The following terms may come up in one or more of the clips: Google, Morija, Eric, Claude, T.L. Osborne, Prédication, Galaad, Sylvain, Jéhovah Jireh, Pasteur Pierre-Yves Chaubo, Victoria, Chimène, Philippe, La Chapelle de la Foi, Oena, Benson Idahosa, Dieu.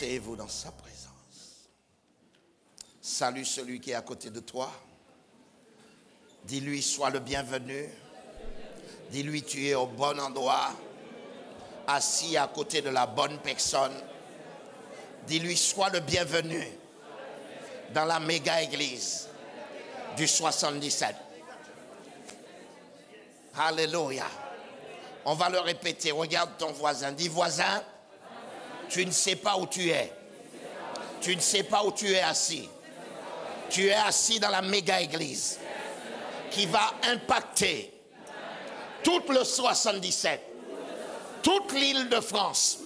Asseyez-vous dans sa présence. Salue celui qui est à côté de toi. Dis-lui, sois le bienvenu. Dis-lui, tu es au bon endroit, assis à côté de la bonne personne. Dis-lui, sois le bienvenu dans la méga-église du 77. Alléluia. On va le répéter. Regarde ton voisin. Dis, voisin, tu ne sais pas où tu es. Tu ne sais pas où tu es assis. Tu es assis dans la méga-église qui va impacter tout le 77, toute l'île de France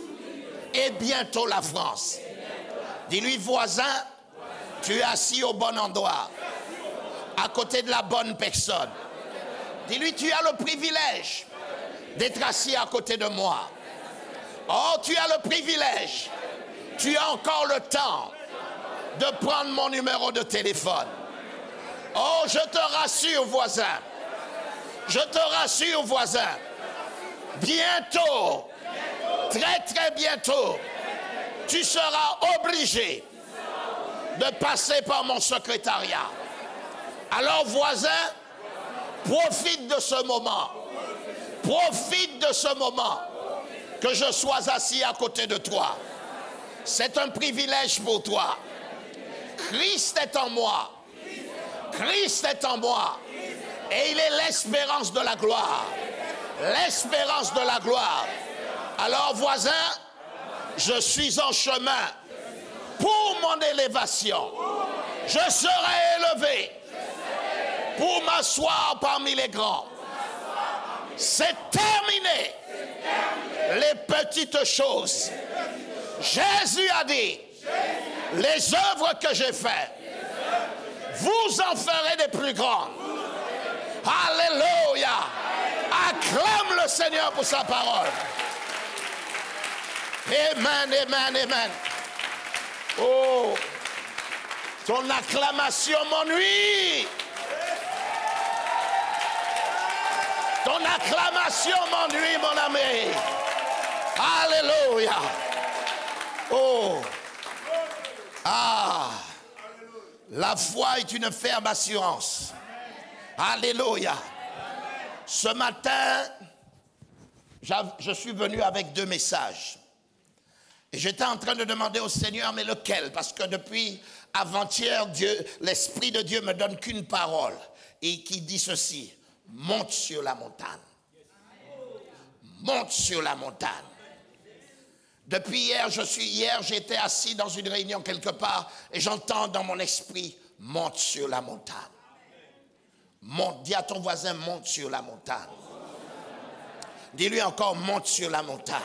et bientôt la France. Dis-lui, voisin, tu es assis au bon endroit, à côté de la bonne personne. Dis-lui, tu as le privilège d'être assis à côté de moi. Oh, tu as le privilège, tu as encore le temps de prendre mon numéro de téléphone. Oh, je te rassure, voisin. Je te rassure, voisin. Bientôt, très très bientôt, tu seras obligé de passer par mon secrétariat. Alors, voisin, profite de ce moment. Profite de ce moment que je sois assis à côté de toi. C'est un privilège pour toi. Christ est en moi. Christ est en moi. Et il est l'espérance de la gloire. L'espérance de la gloire. Alors, voisin, je suis en chemin pour mon élévation. Je serai élevé pour m'asseoir parmi les grands. C'est terminé. Les petites choses. Jésus a dit, les œuvres que j'ai faites, vous en ferez des plus grandes. Alléluia. Acclame le Seigneur pour sa parole. Amen, amen, amen. Oh, ton acclamation m'ennuie. Ton acclamation m'ennuie, mon ami. Alléluia. Oh. Ah. La foi est une ferme assurance. Alléluia. Ce matin, je suis venu avec deux messages. Et j'étais en train de demander au Seigneur, mais lequel? Parce que depuis avant-hier, l'Esprit de Dieu me donne qu'une parole et qui dit ceci. Monte sur la montagne. Monte sur la montagne. Depuis hier, j'étais assis dans une réunion quelque part et j'entends dans mon esprit, monte sur la montagne. Monte, dis à ton voisin, monte sur la montagne. Dis-lui encore, monte sur la montagne.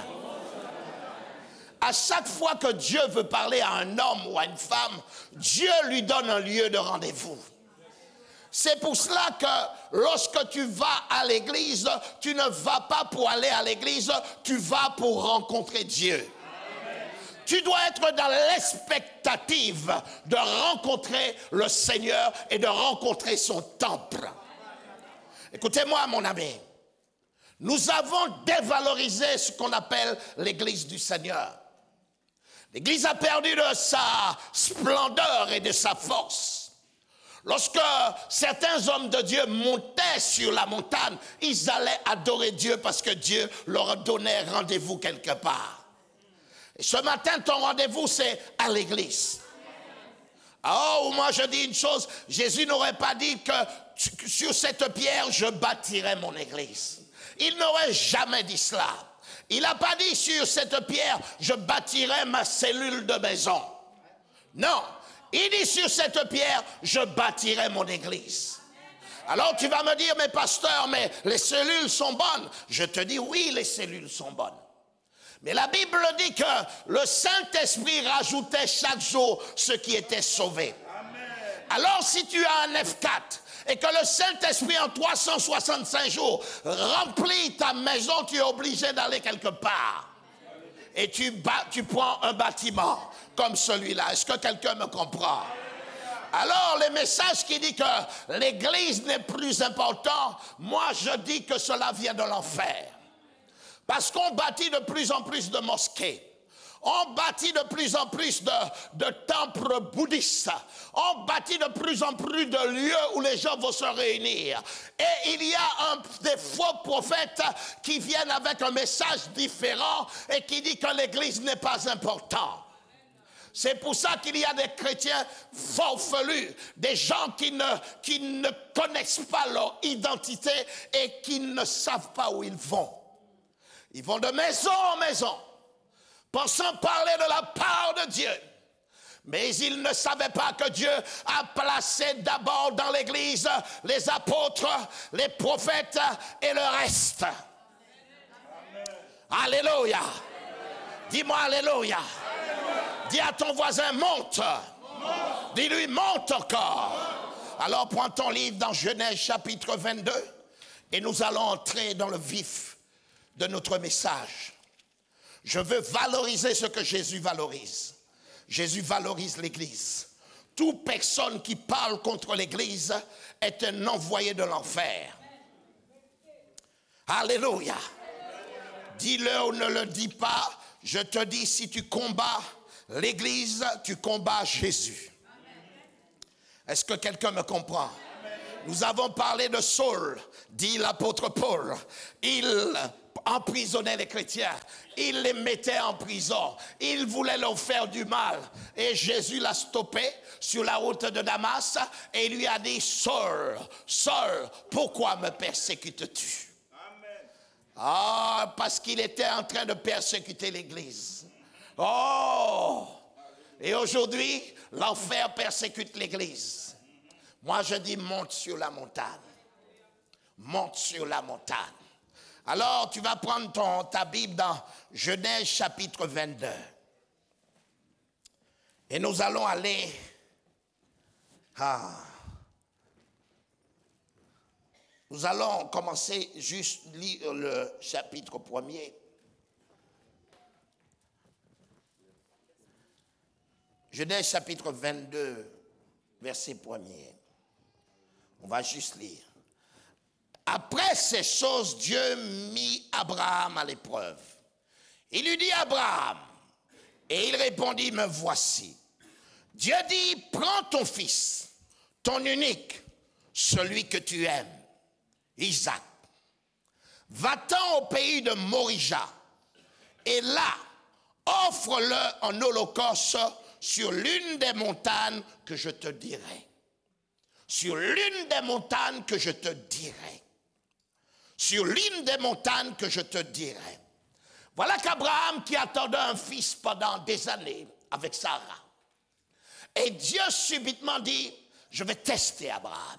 À chaque fois que Dieu veut parler à un homme ou à une femme, Dieu lui donne un lieu de rendez-vous. C'est pour cela que lorsque tu vas à l'église, tu ne vas pas pour aller à l'église, tu vas pour rencontrer Dieu. Tu dois être dans l'expectative de rencontrer le Seigneur et de rencontrer son temple. Écoutez-moi, mon ami. Nous avons dévalorisé ce qu'on appelle l'église du Seigneur. L'église a perdu de sa splendeur et de sa force. Lorsque certains hommes de Dieu montaient sur la montagne, ils allaient adorer Dieu parce que Dieu leur donnait rendez-vous quelque part. Et ce matin, ton rendez-vous, c'est à l'église. Oh, moi je dis une chose, Jésus n'aurait pas dit que sur cette pierre, je bâtirai mon église. Il n'aurait jamais dit cela. Il n'a pas dit sur cette pierre, je bâtirai ma cellule de maison. Non. Il dit sur cette pierre, je bâtirai mon église. Alors tu vas me dire, mais pasteur, mais les cellules sont bonnes. Je te dis, oui, les cellules sont bonnes. Mais la Bible dit que le Saint-Esprit rajoutait chaque jour ceux qui étaient sauvés. Alors si tu as un F4, et que le Saint-Esprit en 365 jours remplit ta maison, tu es obligé d'aller quelque part. Et tu prends un bâtiment comme celui-là. Est-ce que quelqu'un me comprend? Alors, les messages qui disent que l'église n'est plus importante, moi je dis que cela vient de l'enfer. Parce qu'on bâtit de plus en plus de mosquées. On bâtit de plus en plus de temples bouddhistes. On bâtit de plus en plus de lieux où les gens vont se réunir. Et il y a des faux prophètes qui viennent avec un message différent et qui dit que l'Église n'est pas importante. C'est pour ça qu'il y a des chrétiens farfelus, des gens qui ne connaissent pas leur identité et qui ne savent pas où ils vont. Ils vont de maison en maison, pensant parler de la part de Dieu. Mais ils ne savaient pas que Dieu a placé d'abord dans l'Église les apôtres, les prophètes et le reste. Amen. Alléluia. Dis-moi Alléluia. Dis à ton voisin, monte. Dis-lui, monte encore. Alors prends ton livre dans Genèse chapitre 22 et nous allons entrer dans le vif de notre message. Je veux valoriser ce que Jésus valorise. Jésus valorise l'Église. Toute personne qui parle contre l'Église est un envoyé de l'enfer. Alléluia. Dis-le ou ne le dis pas. Je te dis, si tu combats l'Église, tu combats Jésus. Est-ce que quelqu'un me comprend? Nous avons parlé de Saul, dit l'apôtre Paul. Il emprisonnait les chrétiens, il les mettait en prison, il voulait leur faire du mal. Et Jésus l'a stoppé sur la route de Damas et lui a dit, Saul, Saul, pourquoi me persécutes-tu? Ah, parce qu'il était en train de persécuter l'Église. Oh! Et aujourd'hui, l'enfer persécute l'Église. Moi, je dis, monte sur la montagne. Monte sur la montagne. Alors, tu vas prendre ta Bible dans Genèse chapitre 22. Et nous allons aller... Nous allons commencer juste lire le chapitre 1er. Genèse chapitre 22, verset 1er. On va juste lire. Après ces choses, Dieu mit Abraham à l'épreuve. Il lui dit, Abraham, et il répondit, me voici. Dieu dit, prends ton fils, ton unique, celui que tu aimes, Isaac. Va-t'en au pays de Morija, et là, offre-le en holocauste sur l'une des montagnes que je te dirai. Sur l'une des montagnes que je te dirai. Sur l'une des montagnes que je te dirai. Voilà qu'Abraham qui attendait un fils pendant des années avec Sarah. Et Dieu subitement dit, je vais tester Abraham.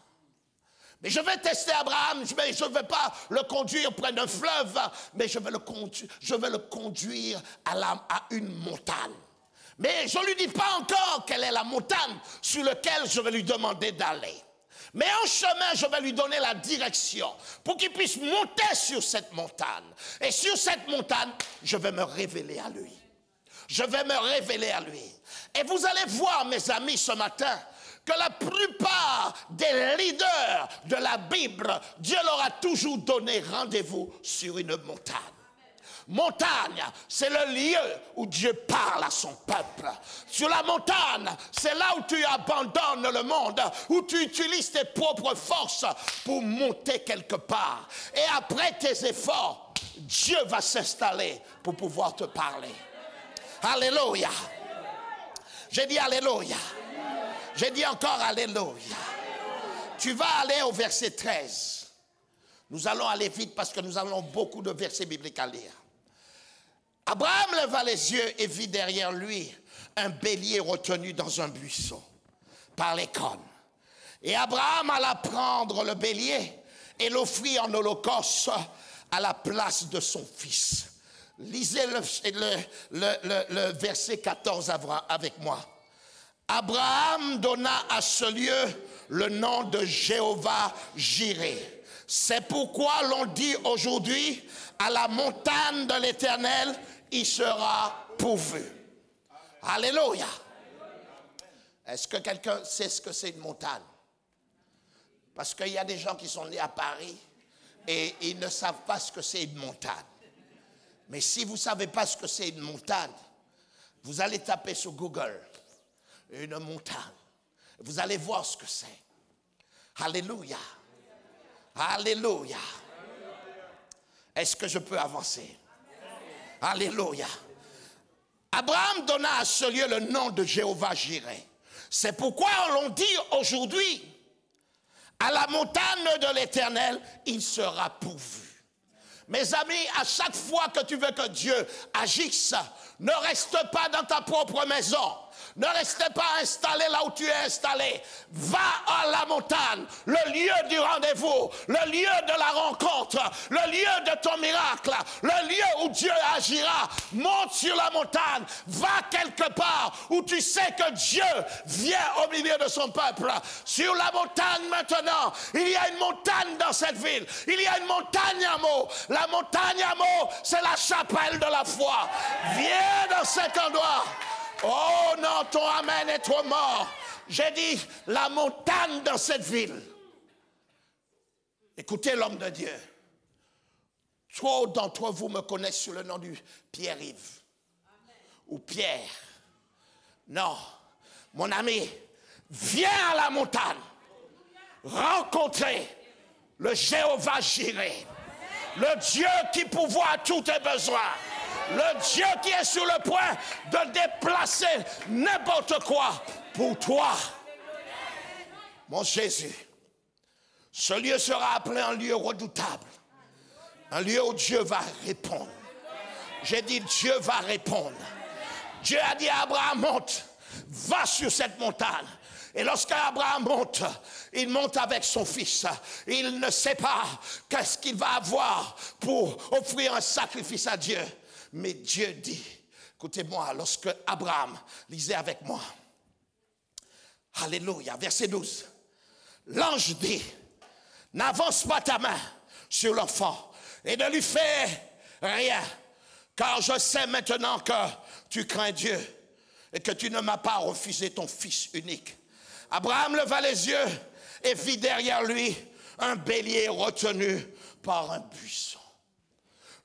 Mais je vais tester Abraham, mais je ne vais pas le conduire près d'un fleuve, mais je vais le conduire à une montagne. Mais je ne lui dis pas encore quelle est la montagne sur laquelle je vais lui demander d'aller. Mais en chemin, je vais lui donner la direction pour qu'il puisse monter sur cette montagne. Et sur cette montagne, je vais me révéler à lui. Je vais me révéler à lui. Et vous allez voir, mes amis, ce matin, que la plupart des leaders de la Bible, Dieu leur a toujours donné rendez-vous sur une montagne. Montagne, c'est le lieu où Dieu parle à son peuple. Sur la montagne, c'est là où tu abandonnes le monde, où tu utilises tes propres forces pour monter quelque part. Et après tes efforts, Dieu va s'installer pour pouvoir te parler. Alléluia. J'ai dit Alléluia. J'ai dit encore Alléluia. Tu vas aller au verset 13. Nous allons aller vite parce que nous avons beaucoup de versets bibliques à lire. Abraham leva les yeux et vit derrière lui un bélier retenu dans un buisson par les cornes. Et Abraham alla prendre le bélier et l'offrit en holocauste à la place de son fils. Lisez le verset 14 avec moi. Abraham donna à ce lieu le nom de Jéhovah Jireh. C'est pourquoi l'on dit aujourd'hui, à la montagne de l'Éternel, il sera pourvu. Alléluia. Est-ce que quelqu'un sait ce que c'est une montagne? Parce qu'il y a des gens qui sont nés à Paris et ils ne savent pas ce que c'est une montagne. Mais si vous ne savez pas ce que c'est une montagne, Vous allez taper sur Google une montagne. Vous allez voir ce que c'est. Alléluia. Alléluia. Est-ce que je peux avancer? Alléluia. Abraham donna à ce lieu le nom de Jéhovah Jireh. C'est pourquoi on dit aujourd'hui, à la montagne de l'Éternel, il sera pourvu. Mes amis, à chaque fois que tu veux que Dieu agisse, ne reste pas dans ta propre maison. Ne reste pas installé là où tu es installé. Va à la montagne, le lieu du rendez-vous, le lieu de la rencontre, le lieu de ton miracle, le lieu où Dieu agira. Monte sur la montagne, va quelque part où tu sais que Dieu vient au milieu de son peuple. Sur la montagne maintenant, il y a une montagne dans cette ville. Il y a une montagne à mots. La montagne à mots, c'est la chapelle de la foi. Viens dans cet endroit. Oh non, ton amen est trop mort. J'ai dit, la montagne dans cette ville. Écoutez l'homme de Dieu. Trop d'entre vous me connaissent sous le nom du Pierre-Yves. Ou Pierre. Non, mon ami, viens à la montagne. Rencontrez le Jéhovah Jireh. Le Dieu qui pourvoit à tous tes besoins. Le Dieu qui est sur le point de déplacer n'importe quoi pour toi. Mon Jésus, ce lieu sera appelé un lieu redoutable. Un lieu où Dieu va répondre. J'ai dit Dieu va répondre. Dieu a dit à Abraham, monte, va sur cette montagne. Et lorsqu'Abraham monte, il monte avec son fils. Il ne sait pas qu'est-ce qu'il va avoir pour offrir un sacrifice à Dieu. Mais Dieu dit, écoutez-moi, lorsque Abraham, lisez avec moi, alléluia, verset 12, l'ange dit, n'avance pas ta main sur l'enfant et ne lui fais rien, car je sais maintenant que tu crains Dieu et que tu ne m'as pas refusé ton fils unique. Abraham leva les yeux et vit derrière lui un bélier retenu par un buisson.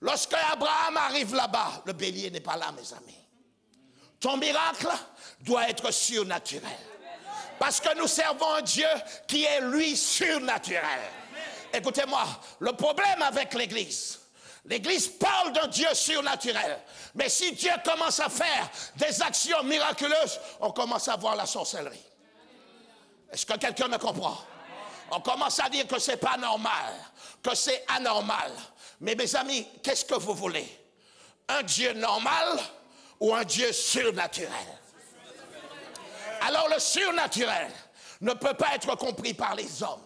Lorsque Abraham arrive là-bas, le bélier n'est pas là, mes amis. Ton miracle doit être surnaturel. Parce que nous servons un Dieu qui est, lui, surnaturel. Écoutez-moi, le problème avec l'Église, l'Église parle d'un Dieu surnaturel. Mais si Dieu commence à faire des actions miraculeuses, on commence à voir la sorcellerie. Est-ce que quelqu'un me comprend? On commence à dire que c'est pas normal, que c'est anormal. Mais mes amis, qu'est-ce que vous voulez? Un Dieu normal ou un Dieu surnaturel? Alors le surnaturel ne peut pas être compris par les hommes.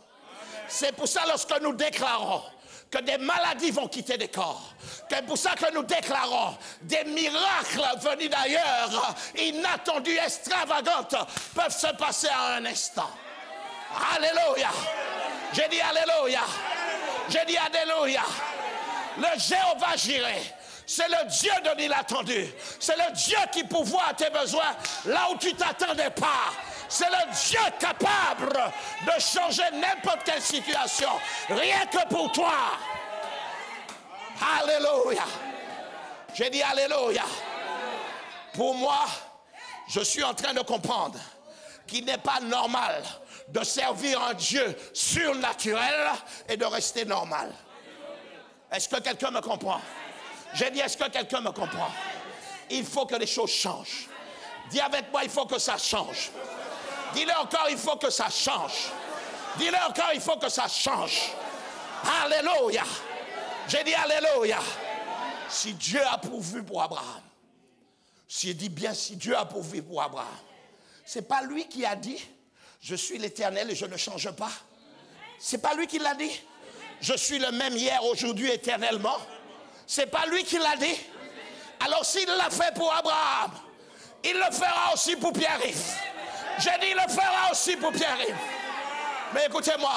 C'est pour ça lorsque nous déclarons que des maladies vont quitter des corps. C'est pour ça que nous déclarons des miracles venus d'ailleurs, inattendus, extravagantes, peuvent se passer à un instant. Alléluia! J'ai dit alléluia! J'ai dit alléluia! Le Jéhovah Jireh, c'est le Dieu de l'inattendu. C'est le Dieu qui pourvoit à tes besoins là où tu ne t'attendais pas. C'est le Dieu capable de changer n'importe quelle situation, rien que pour toi. Alléluia. J'ai dit alléluia. Pour moi, je suis en train de comprendre qu'il n'est pas normal de servir un Dieu surnaturel et de rester normal. Est-ce que quelqu'un me comprend? J'ai dit, est-ce que quelqu'un me comprend? Il faut que les choses changent. Dis avec moi, il faut que ça change. Dis-le encore, il faut que ça change. Dis-le encore, il faut que ça change. Alléluia. J'ai dit alléluia. Si Dieu a pourvu pour Abraham, s'il dit bien si Dieu a pourvu pour Abraham, c'est pas lui qui a dit, je suis l'Éternel et je ne change pas. C'est pas lui qui l'a dit. Je suis le même hier, aujourd'hui, éternellement. C'est pas lui qui l'a dit. Alors s'il l'a fait pour Abraham, il le fera aussi pour Pierre-Yves. J'ai dit, il le fera aussi pour Pierre-Yves. Mais écoutez-moi,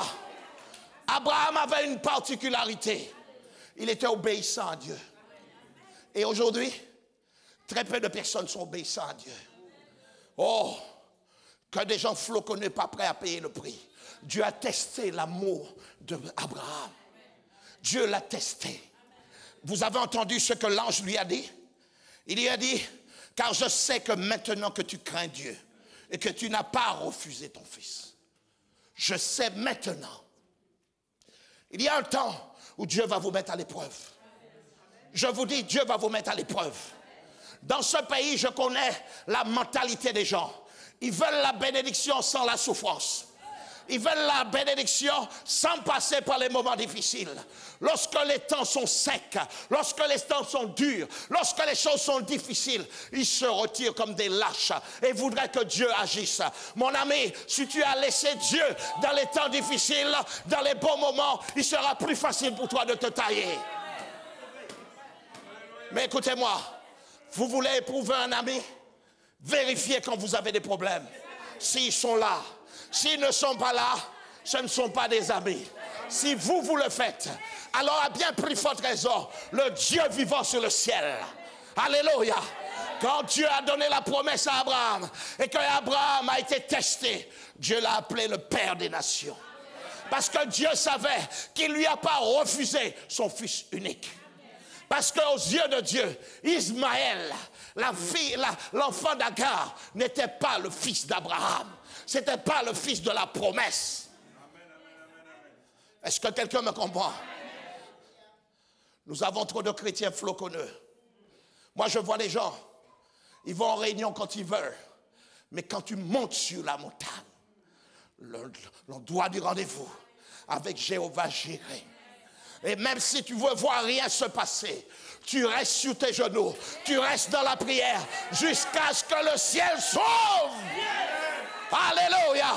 Abraham avait une particularité. Il était obéissant à Dieu. Et aujourd'hui, très peu de personnes sont obéissantes à Dieu. Oh, que des gens floconnés, pas prêts à payer le prix. Dieu a testé l'amour d'Abraham. Dieu l'a testé. Vous avez entendu ce que l'ange lui a dit? Il lui a dit, Car je sais que maintenant que tu crains Dieu et que tu n'as pas refusé ton fils, je sais maintenant. Il y a un temps où Dieu va vous mettre à l'épreuve. Je vous dis, Dieu va vous mettre à l'épreuve. Dans ce pays, je connais la mentalité des gens. Ils veulent la bénédiction sans la souffrance. Ils veulent la bénédiction sans passer par les moments difficiles. Lorsque les temps sont secs, lorsque les temps sont durs, lorsque les choses sont difficiles, ils se retirent comme des lâches et voudraient que Dieu agisse. Mon ami, si tu as laissé Dieu dans les temps difficiles, dans les bons moments, il sera plus facile pour toi de te tailler. Mais écoutez-moi, vous voulez éprouver un ami? Vérifiez quand vous avez des problèmes. S'ils sont là. S'ils ne sont pas là, ce ne sont pas des amis. Si vous, vous le faites, alors à bien plus forte raison, le Dieu vivant sur le ciel. Alléluia. Quand Dieu a donné la promesse à Abraham, et que Abraham a été testé, Dieu l'a appelé le Père des nations. Parce que Dieu savait qu'il ne lui a pas refusé son fils unique. Parce qu'aux yeux de Dieu, Ismaël, l'enfant d'Agar, n'était pas le fils d'Abraham. Ce n'était pas le fils de la promesse. Est-ce que quelqu'un me comprend? Nous avons trop de chrétiens floconneux. Moi, je vois les gens, ils vont en réunion quand ils veulent. Mais quand tu montes sur la montagne, l'on doit du rendez-vous avec Jéhovah Jireh. Et même si tu veux voir rien se passer, tu restes sur tes genoux, tu restes dans la prière jusqu'à ce que le ciel s'ouvre. Alléluia.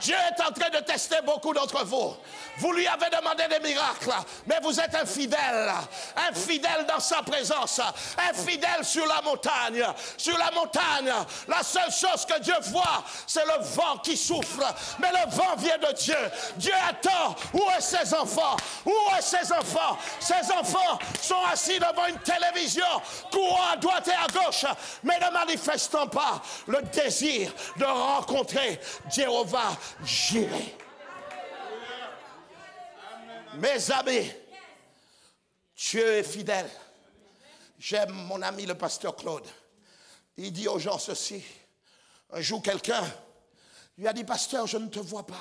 Dieu est en train de tester beaucoup d'entre vous. Vous lui avez demandé des miracles, mais vous êtes infidèle. Infidèle dans sa présence. Infidèle sur la montagne. Sur la montagne, la seule chose que Dieu voit, c'est le vent qui souffle. Mais le vent vient de Dieu. Dieu attend. Où est ses enfants? Où est ses enfants? Ses enfants sont assis devant une télévision, courant à droite et à gauche, mais ne manifestant pas le désir de rencontrer Jéhovah Jireh. Mes amis, Dieu est fidèle. J'aime mon ami le pasteur Claude. Il dit aux gens ceci. Un jour, quelqu'un lui a dit, pasteur, je ne te vois pas.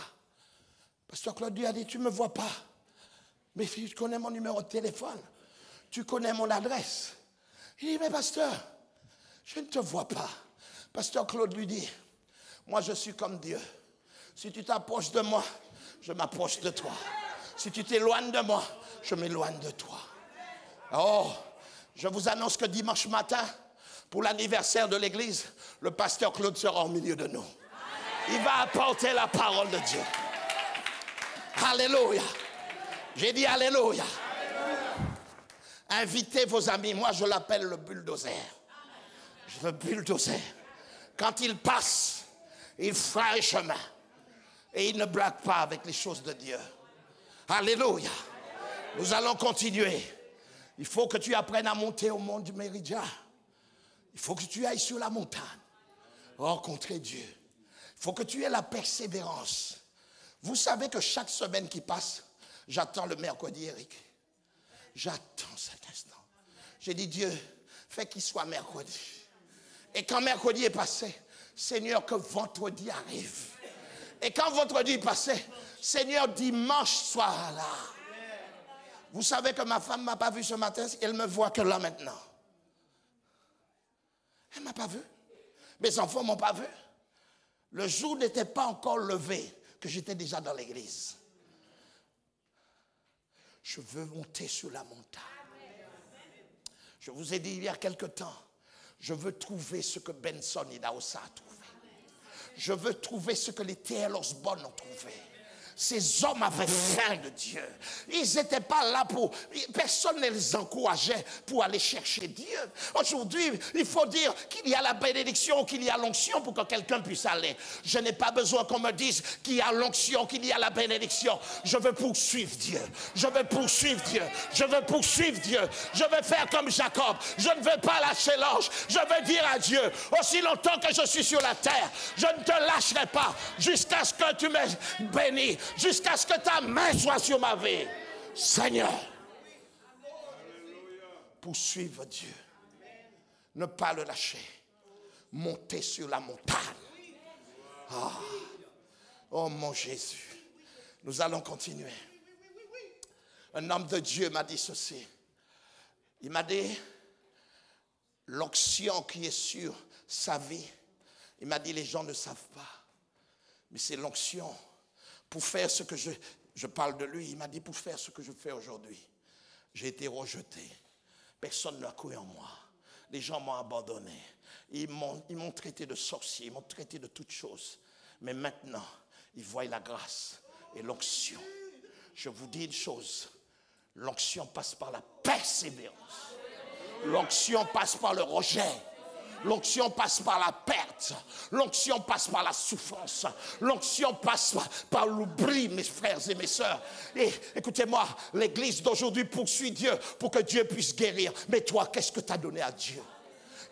Pasteur Claude lui a dit, tu ne me vois pas. Mais tu connais mon numéro de téléphone. Tu connais mon adresse. Il dit, mais pasteur, je ne te vois pas. Pasteur Claude lui dit, moi je suis comme Dieu. Si tu t'approches de moi, je m'approche de toi. Si tu t'éloignes de moi, je m'éloigne de toi. Oh, je vous annonce que dimanche matin, pour l'anniversaire de l'église, le pasteur Claude sera au milieu de nous. Il va apporter la parole de Dieu. Alléluia. J'ai dit alléluia. Invitez vos amis. Moi, je l'appelle le bulldozer. Le bulldozer. Quand il passe, il fera un chemin. Et il ne blague pas avec les choses de Dieu. Alléluia. Nous allons continuer. Il faut que tu apprennes à monter au mont du Morija. Il faut que tu ailles sur la montagne. Rencontrer Dieu. Il faut que tu aies la persévérance. Vous savez que chaque semaine qui passe, j'attends le mercredi, Eric. J'attends cet instant. J'ai dit, Dieu, fais qu'il soit mercredi. Et quand mercredi est passé, Seigneur, que vendredi arrive. Et quand vendredi est passé, Seigneur, dimanche soir là. Vous savez que ma femme ne m'a pas vu ce matin, elle me voit que là maintenant. Elle ne m'a pas vu. Mes enfants ne m'ont pas vu. Le jour n'était pas encore levé que j'étais déjà dans l'église. Je veux monter sur la montagne. Je vous ai dit il y a quelque temps, je veux trouver ce que Benson Idahosa a trouvé. Je veux trouver ce que les T.L. Osborne ont trouvé. Ces hommes avaient faim de Dieu. Ils n'étaient pas là pour... Personne ne les encourageait pour aller chercher Dieu. Aujourd'hui, il faut dire qu'il y a la bénédiction, qu'il y a l'onction pour que quelqu'un puisse aller. Je n'ai pas besoin qu'on me dise qu'il y a l'onction, qu'il y a la bénédiction. Je veux poursuivre Dieu. Je veux poursuivre Dieu. Je veux poursuivre Dieu. Je veux faire comme Jacob. Je ne veux pas lâcher l'ange. Je veux dire à Dieu, aussi longtemps que je suis sur la terre, je ne te lâcherai pas jusqu'à ce que tu me bénis. Jusqu'à ce que ta main soit sur ma vie. Seigneur, poursuivre Dieu. Ne pas le lâcher. Monter sur la montagne. Ah. Oh mon Jésus. Nous allons continuer. Un homme de Dieu m'a dit ceci. Il m'a dit, l'onction qui est sur sa vie, il m'a dit, les gens ne savent pas. Mais c'est l'onction pour faire ce que je parle de lui. Il m'a dit, pour faire ce que je fais aujourd'hui, j'ai été rejeté. Personne n'a cru en moi. Les gens m'ont abandonné. Ils m'ont traité de sorcier, ils m'ont traité de toutes choses. Mais maintenant, ils voient la grâce et l'onction. Je vous dis une chose, l'onction passe par la persévérance. L'onction passe par le rejet. L'onction passe par la perte. L'onction passe par la souffrance. L'onction passe par l'oubli, mes frères et mes sœurs. Et écoutez-moi, l'église d'aujourd'hui poursuit Dieu pour que Dieu puisse guérir. Mais toi, qu'est-ce que tu as donné à Dieu?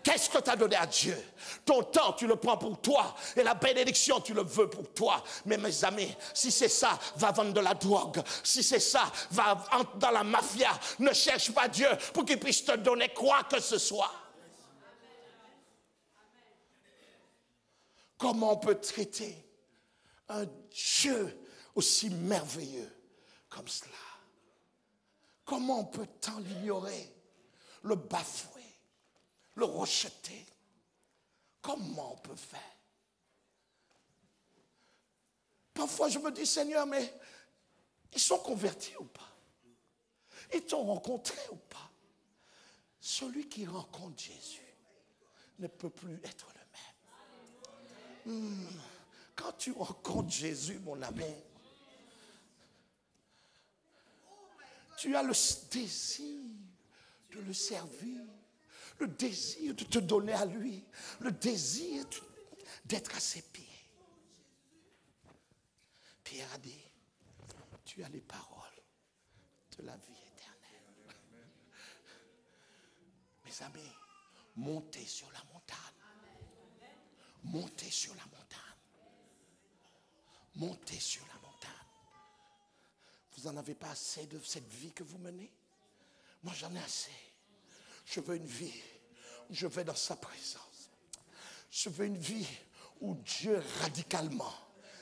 Qu'est-ce que tu as donné à Dieu? Ton temps, tu le prends pour toi. Et la bénédiction, tu le veux pour toi. Mais mes amis, si c'est ça, va vendre de la drogue. Si c'est ça, va dans la mafia. Ne cherche pas Dieu pour qu'il puisse te donner quoi que ce soit. Comment on peut traiter un Dieu aussi merveilleux comme cela? Comment on peut tant l'ignorer, le bafouer, le rejeter? Comment on peut faire? Parfois je me dis, Seigneur, mais ils sont convertis ou pas? Ils t'ont rencontré ou pas? Celui qui rencontre Jésus ne peut plus être le même. Quand tu rencontres Jésus, mon ami, tu as le désir de le servir, le désir de te donner à lui, le désir d'être à ses pieds. Pierre a dit, tu as les paroles de la vie éternelle. Mes amis, montez sur la montagne. Montez sur la montagne. Montez sur la montagne. Vous n'en avez pas assez de cette vie que vous menez? Moi, j'en ai assez. Je veux une vie où je vais dans sa présence. Je veux une vie où Dieu radicalement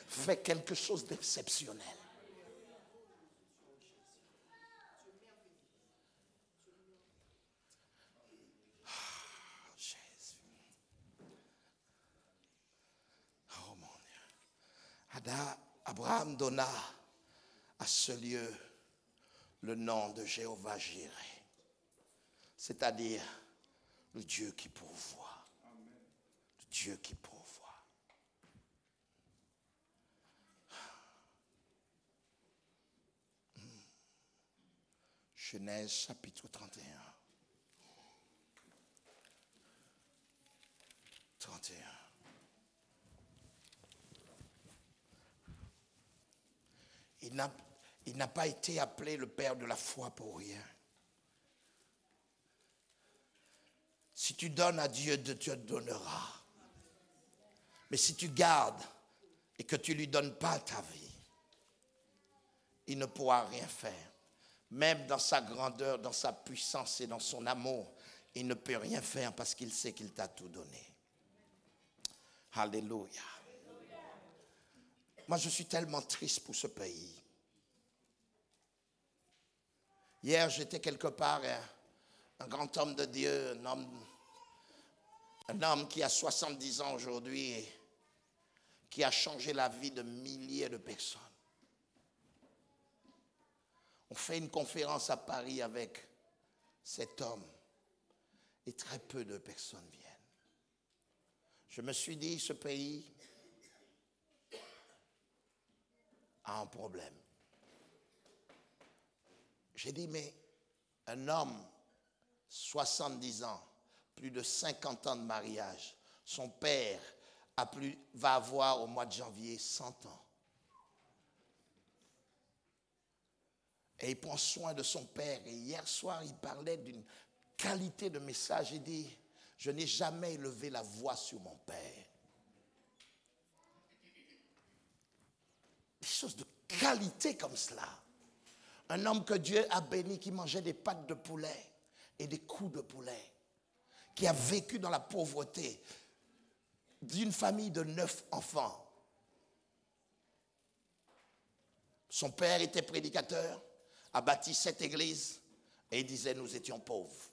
fait quelque chose d'exceptionnel. Abraham donna à ce lieu le nom de Jéhovah Jireh, c'est-à-dire le Dieu qui pourvoit. Amen. Le Dieu qui pourvoit. Genèse chapitre 31. 31. Il n'a pas été appelé le père de la foi pour rien. Si tu donnes à Dieu, Dieu te donnera. Mais si tu gardes et que tu ne lui donnes pas ta vie, il ne pourra rien faire. Même dans sa grandeur, dans sa puissance et dans son amour, il ne peut rien faire parce qu'il sait qu'il t'a tout donné. Alléluia. Moi, je suis tellement triste pour ce pays. Hier, j'étais quelque part, un grand homme de Dieu, un homme qui a 70 ans aujourd'hui et qui a changé la vie de milliers de personnes. On fait une conférence à Paris avec cet homme et très peu de personnes viennent. Je me suis dit, ce pays a un problème. J'ai dit, mais un homme, 70 ans, plus de 50 ans de mariage, son père va avoir au mois de janvier 100 ans. Et il prend soin de son père. Et hier soir, il parlait d'une qualité de message. Il dit, je n'ai jamais élevé la voix sur mon père. Des choses de qualité comme cela. Un homme que Dieu a béni, qui mangeait des pâtes de poulet et des coups de poulet, qui a vécu dans la pauvreté, d'une famille de 9 enfants. Son père était prédicateur, a bâti 7 églises, et il disait, nous étions pauvres,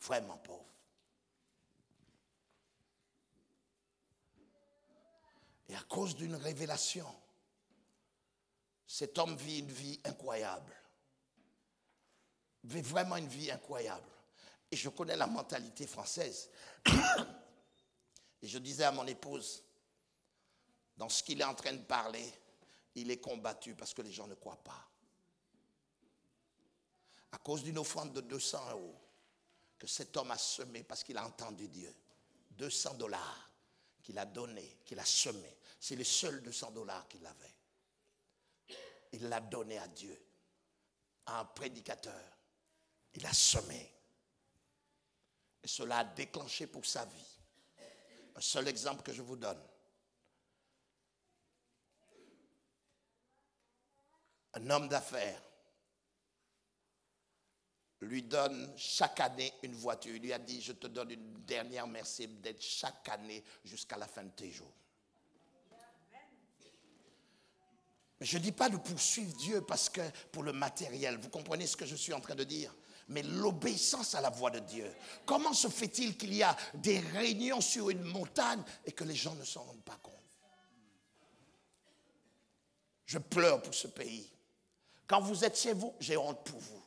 vraiment pauvres. Et à cause d'une révélation, cet homme vit une vie incroyable. Il vit vraiment une vie incroyable. Et je connais la mentalité française. Et je disais à mon épouse, dans ce qu'il est en train de parler, il est combattu parce que les gens ne croient pas. À cause d'une offrande de 200 € que cet homme a semé parce qu'il a entendu Dieu. 200 $ qu'il a donné, qu'il a semé. C'est les seuls 200 $ qu'il avait. Il l'a donné à Dieu, à un prédicateur. Il a semé. Et cela a déclenché pour sa vie. Un seul exemple que je vous donne. Un homme d'affaires lui donne chaque année une voiture. Il lui a dit, je te donne une dernière Mercedes chaque année jusqu'à la fin de tes jours. Mais je ne dis pas de poursuivre Dieu parce que pour le matériel. Vous comprenez ce que je suis en train de dire? Mais l'obéissance à la voix de Dieu. Comment se fait-il qu'il y a des réunions sur une montagne et que les gens ne s'en rendent pas compte? Je pleure pour ce pays. Quand vous êtes chez vous, j'ai honte pour vous.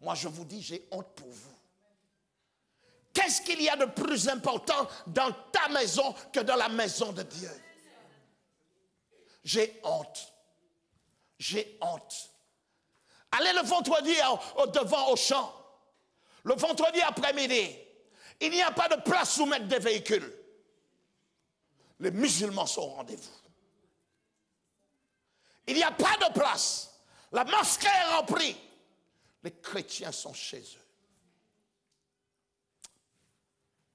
Moi, je vous dis, j'ai honte pour vous. Qu'est-ce qu'il y a de plus important dans ta maison que dans la maison de Dieu? J'ai honte. J'ai honte. Allez le vendredi devant au champ. Le vendredi après-midi. Il n'y a pas de place où mettre des véhicules. Les musulmans sont au rendez-vous. Il n'y a pas de place. La mosquée est remplie. Les chrétiens sont chez eux.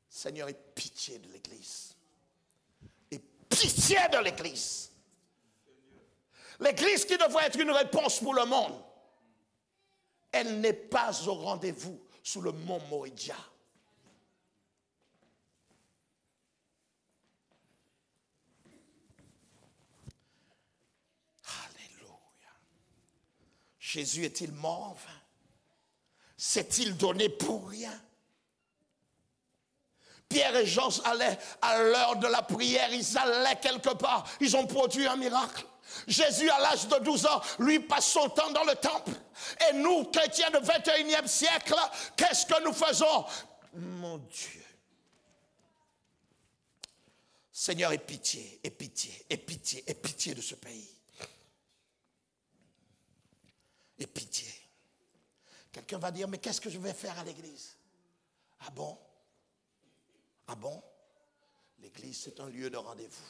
Seigneur, aie pitié de l'Église. Aie pitié de l'Église. L'Église qui devrait être une réponse pour le monde. Elle n'est pas au rendez-vous sous le mont Morija. Alléluia. Jésus est-il mort en vain? S'est-il donné pour rien? Pierre et Jean allaient à l'heure de la prière, ils allaient quelque part, ils ont produit un miracle. Jésus, à l'âge de 12 ans, lui passe son temps dans le temple. Et nous, chrétiens du 21e siècle, qu'est-ce que nous faisons? Mon Dieu. Seigneur, aie pitié, aie pitié, aie pitié, aie pitié de ce pays. Aie pitié. Quelqu'un va dire, mais qu'est-ce que je vais faire à l'église? Ah bon? Ah bon? L'église, c'est un lieu de rendez-vous.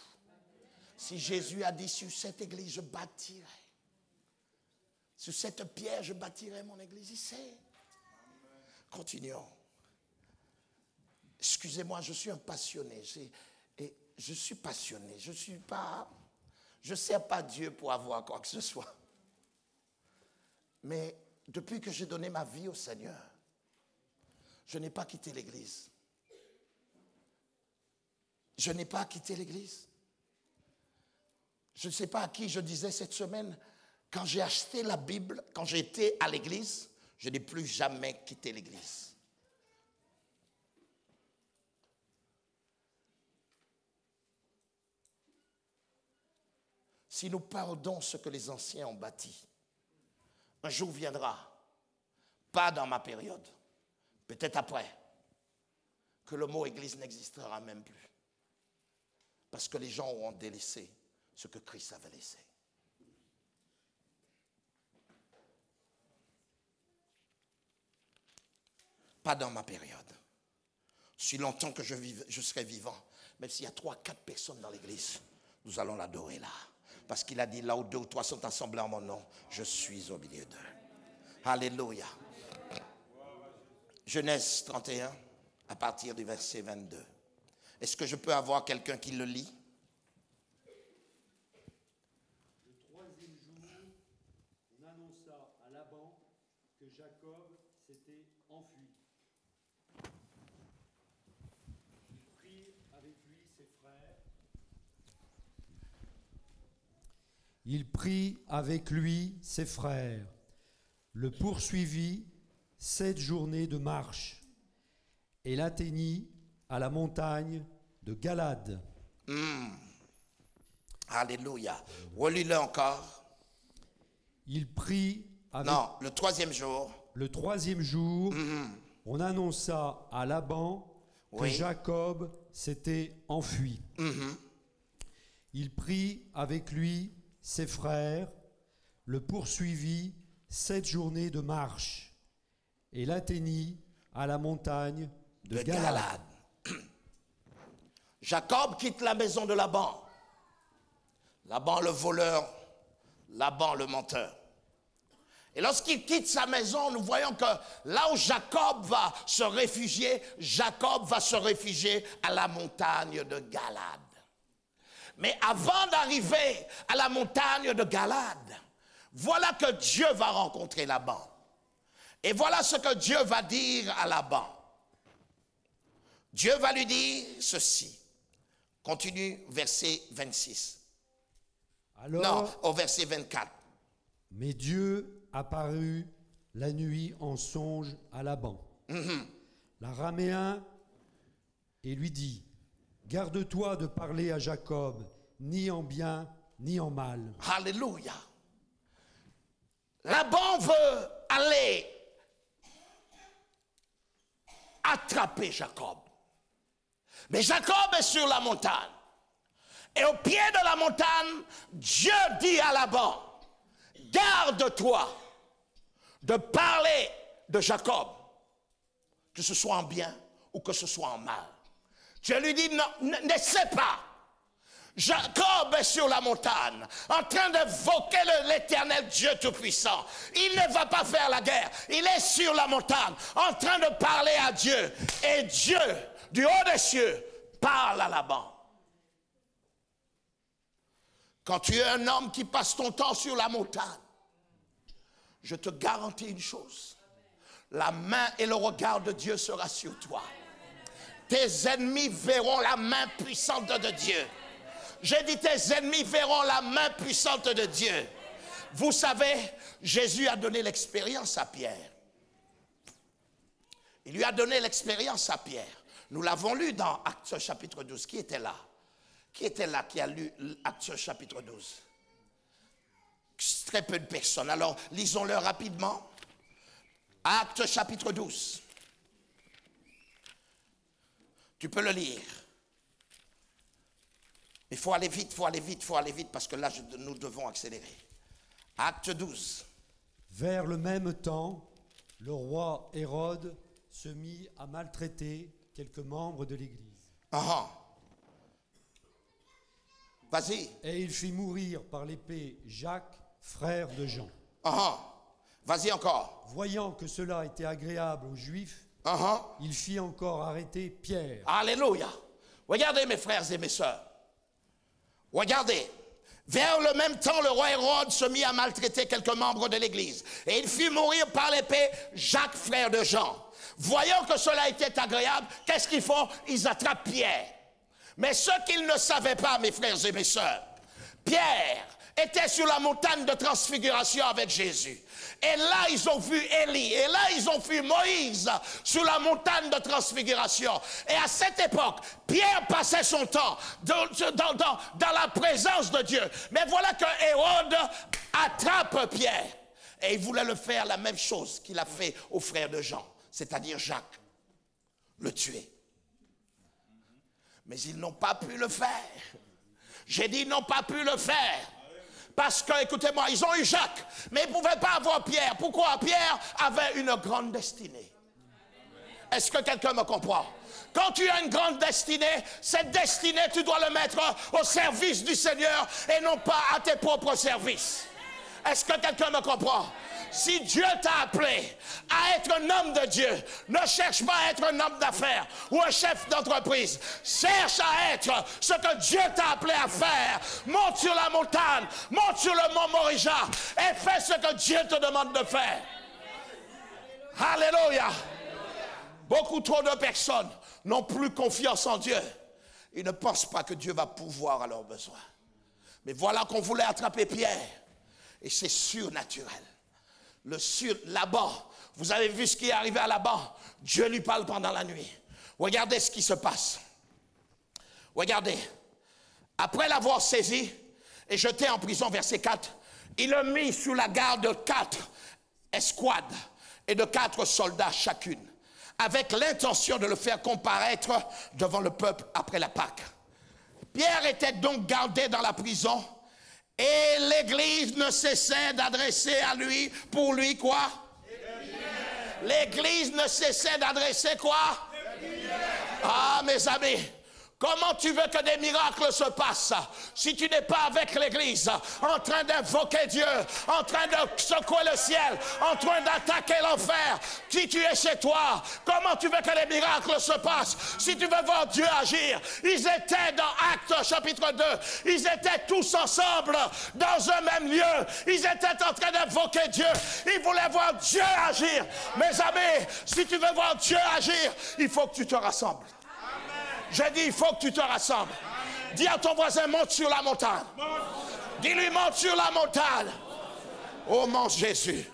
Si Jésus a dit, sur cette église, je bâtirai. Sur cette pierre, je bâtirai mon église. Il sait. Continuons. Excusez-moi, je suis un passionné. Je suis passionné. Je ne sers pas Dieu pour avoir quoi que ce soit. Mais depuis que j'ai donné ma vie au Seigneur, je n'ai pas quitté l'église. Je n'ai pas quitté l'église. Je ne sais pas à qui je disais cette semaine, quand j'ai acheté la Bible, quand j'étais à l'église, je n'ai plus jamais quitté l'église. Si nous perdons ce que les anciens ont bâti, un jour viendra, pas dans ma période, peut-être après, que le mot église n'existera même plus. Parce que les gens auront délaissé ce que Christ avait laissé. Pas dans ma période. Si longtemps que je serai vivant, même s'il y a 3 ou 4 personnes dans l'église, nous allons l'adorer là. Parce qu'il a dit, là où 2 ou 3 sont assemblés en mon nom, je suis au milieu d'eux. Alléluia. Genèse 31, à partir du verset 22. Est-ce que je peux avoir quelqu'un qui le lit? avec lui ses frères. Il prit avec lui ses frères, le poursuivit 7 journées de marche et l'atteignit à la montagne de Galaad. Alléluia. Relis-le encore. Il prit avec... Non, le 3e jour. Le 3e jour, on annonça à Laban que Jacob s'était enfui. Il prit avec lui ses frères, le poursuivit 7 journées de marche et l'atteignit à la montagne de Galaad. Jacob quitte la maison de Laban. Laban le voleur, Laban le menteur. Et lorsqu'il quitte sa maison, nous voyons que là où Jacob va se réfugier, Jacob va se réfugier à la montagne de Galaad. Mais avant d'arriver à la montagne de Galaad, voilà que Dieu va rencontrer Laban. Et voilà ce que Dieu va dire à Laban. Dieu va lui dire ceci. Continue verset 26. Alors, non, au verset 24. Mais Dieu apparut la nuit en songe à Laban, l'Araméen, et lui dit: garde-toi de parler à Jacob, ni en bien, ni en mal. Alléluia. Laban veut aller attraper Jacob. Mais Jacob est sur la montagne. Et au pied de la montagne, Dieu dit à Laban: garde-toi de parler de Jacob, que ce soit en bien ou que ce soit en mal. Dieu lui dit: non, n'essaie pas. Jacob est sur la montagne, en train d'évoquer l'éternel Dieu Tout-Puissant. Il ne va pas faire la guerre. Il est sur la montagne, en train de parler à Dieu. Et Dieu, du haut des cieux, parle à Laban. Quand tu es un homme qui passe ton temps sur la montagne, je te garantis une chose: la main et le regard de Dieu sera sur toi. Tes ennemis verront la main puissante de Dieu. J'ai dit tes ennemis verront la main puissante de Dieu. Vous savez, Jésus a donné l'expérience à Pierre. Il lui a donné l'expérience à Pierre. Nous l'avons lu dans Actes chapitre 12. Qui était là? Qui était là qui a lu Actes chapitre 12? Très peu de personnes. Alors, lisons-le rapidement. Actes chapitre 12. Tu peux le lire. Il faut aller vite, il faut aller vite, il faut aller vite, parce que là, nous devons accélérer. Acte 12. Vers le même temps, le roi Hérode se mit à maltraiter quelques membres de l'Église. Vas-y. Et il fit mourir par l'épée Jacques, frère de Jean. Vas-y encore. Voyant que cela était agréable aux Juifs, il fit encore arrêter Pierre. Alléluia. Regardez mes frères et mes sœurs. Regardez. Vers le même temps, le roi Hérode se mit à maltraiter quelques membres de l'Église. Et il fit mourir par l'épée Jacques, frère de Jean. Voyant que cela était agréable, qu'est-ce qu'ils font? Ils attrapent Pierre. Mais ce qu'ils ne savaient pas, mes frères et mes sœurs, Pierre était sur la montagne de transfiguration avec Jésus. Et là, ils ont vu Élie. Et là, ils ont vu Moïse sur la montagne de transfiguration. Et à cette époque, Pierre passait son temps dans la présence de Dieu. Mais voilà que Hérode attrape Pierre. Et il voulait le faire la même chose qu'il a fait aux frères de Jean, c'est-à-dire Jacques, le tuer. Mais ils n'ont pas pu le faire. J'ai dit ils n'ont pas pu le faire. Parce que, écoutez-moi, ils ont eu Jacques, mais ils ne pouvaient pas avoir Pierre. Pourquoi? Pierre avait une grande destinée. Est-ce que quelqu'un me comprend? Quand tu as une grande destinée, cette destinée, tu dois le mettre au service du Seigneur et non pas à tes propres services. Est-ce que quelqu'un me comprend? Si Dieu t'a appelé à être un homme de Dieu, ne cherche pas à être un homme d'affaires ou un chef d'entreprise. Cherche à être ce que Dieu t'a appelé à faire. Monte sur la montagne, monte sur le mont Morija et fais ce que Dieu te demande de faire. Alléluia. Beaucoup trop de personnes n'ont plus confiance en Dieu. Ils ne pensent pas que Dieu va pouvoir à leurs besoins. Mais voilà qu'on voulait attraper Pierre. Et c'est surnaturel. Le sur, là-bas, vous avez vu ce qui est arrivé à là-bas. Dieu lui parle pendant la nuit. Regardez ce qui se passe. Regardez. Après l'avoir saisi et jeté en prison, verset 4, il le mit sous la garde de 4 escouades et de 4 soldats chacune, avec l'intention de le faire comparaître devant le peuple après la Pâque. Pierre était donc gardé dans la prison et l'Église ne cessait d'adresser à lui, pour lui quoi? L'Église ne cessait d'adresser quoi? Ah mes amis, comment tu veux que des miracles se passent si tu n'es pas avec l'Église, en train d'invoquer Dieu, en train de secouer le ciel, en train d'attaquer l'enfer? Si tu es chez toi, comment tu veux que les miracles se passent si tu veux voir Dieu agir? Ils étaient dans Actes chapitre 2, ils étaient tous ensemble dans un même lieu, ils étaient en train d'invoquer Dieu, ils voulaient voir Dieu agir. Mes amis, si tu veux voir Dieu agir, il faut que tu te rassembles. J'ai dit, il faut que tu te rassembles. Amen. Dis à ton voisin, monte sur la montagne. Dis-lui, monte sur la montagne. Oh mon Jésus.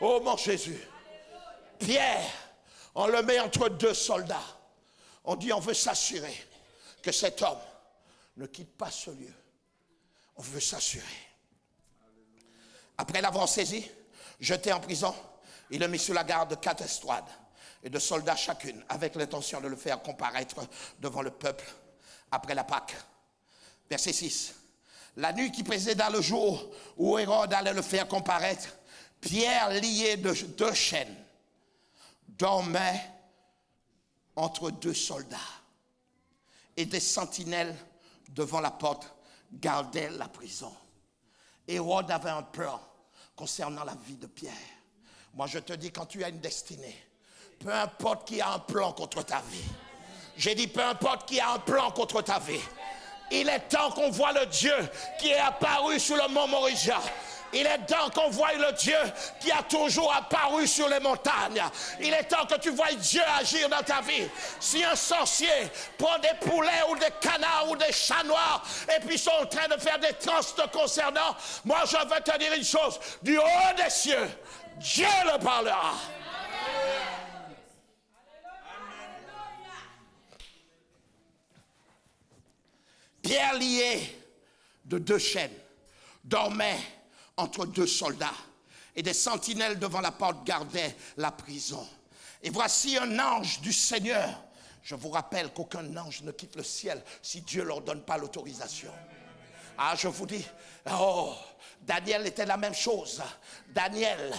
Oh mon Jésus. Pierre, on le met entre 2 soldats. On dit, on veut s'assurer que cet homme ne quitte pas ce lieu. On veut s'assurer. Après l'avoir saisi, jeté en prison, il le mit sous la garde de 4 escouades. Et de soldats chacune, avec l'intention de le faire comparaître devant le peuple après la Pâque. Verset 6. La nuit qui précéda le jour où Hérode allait le faire comparaître, Pierre, lié de 2 chaînes, dormait entre 2 soldats. Et des sentinelles devant la porte gardaient la prison. Hérode avait un plan concernant la vie de Pierre. Moi je te dis, quand tu as une destinée, peu importe qui a un plan contre ta vie. J'ai dit, peu importe qui a un plan contre ta vie. Il est temps qu'on voit le Dieu qui est apparu sur le mont Morija. Il est temps qu'on voie le Dieu qui a toujours apparu sur les montagnes. Il est temps que tu voies Dieu agir dans ta vie. Si un sorcier prend des poulets ou des canards ou des chats noirs et puis sont en train de faire des transes te concernant, moi je veux te dire une chose, du haut des cieux, Dieu le parlera. Pierre, lié de 2 chaînes, dormait entre 2 soldats et des sentinelles devant la porte gardaient la prison. Et voici un ange du Seigneur. Je vous rappelle qu'aucun ange ne quitte le ciel si Dieu ne leur donne pas l'autorisation. Ah, je vous dis, oh, Daniel était la même chose. Daniel,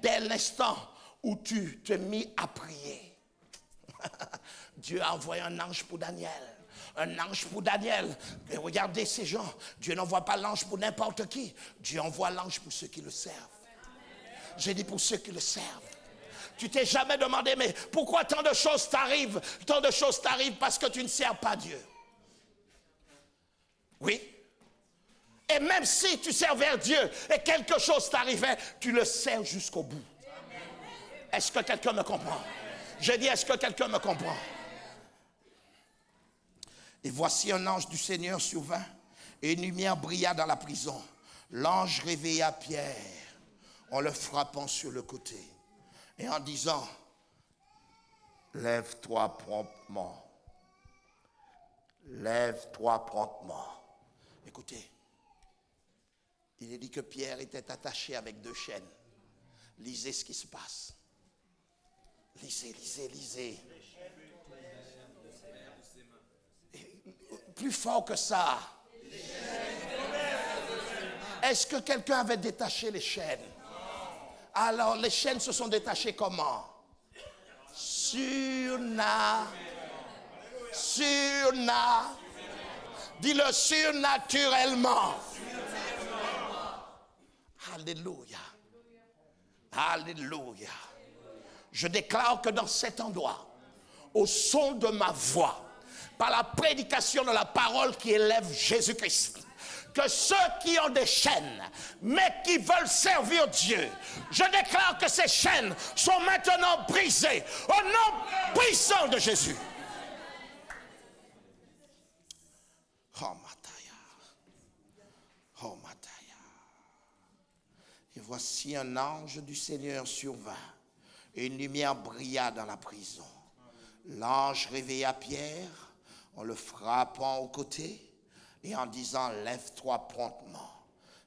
dès l'instant où tu t'es mis à prier, Dieu a envoyé un ange pour Daniel. Un ange pour Daniel. Et regardez ces gens. Dieu n'envoie pas l'ange pour n'importe qui. Dieu envoie l'ange pour ceux qui le servent. J'ai dit pour ceux qui le servent. Tu t'es jamais demandé, mais pourquoi tant de choses t'arrivent? Tant de choses t'arrivent parce que tu ne sers pas Dieu. Oui. Et même si tu servais Dieu et quelque chose t'arrivait, tu le sers jusqu'au bout. Est-ce que quelqu'un me comprend? J'ai dit, est-ce que quelqu'un me comprend? Et voici un ange du Seigneur survint, et une lumière brilla dans la prison. L'ange réveilla Pierre en le frappant sur le côté et en disant, « Lève-toi promptement. Lève-toi promptement. » Écoutez, il est dit que Pierre était attaché avec 2 chaînes. Lisez ce qui se passe. Lisez, lisez, lisez. Plus fort que ça. Est-ce que quelqu'un avait détaché les chaînes? Alors, les chaînes se sont détachées comment? Dis-le, surnaturellement. Alléluia. Alléluia. Je déclare que dans cet endroit, au son de ma voix, par la prédication de la parole qui élève Jésus-Christ, que ceux qui ont des chaînes, mais qui veulent servir Dieu, je déclare que ces chaînes sont maintenant brisées, au nom puissant de Jésus. voici un ange du Seigneur survint, et une lumière brilla dans la prison. L'ange réveilla Pierre en le frappant au côté et en disant « Lève-toi promptement ».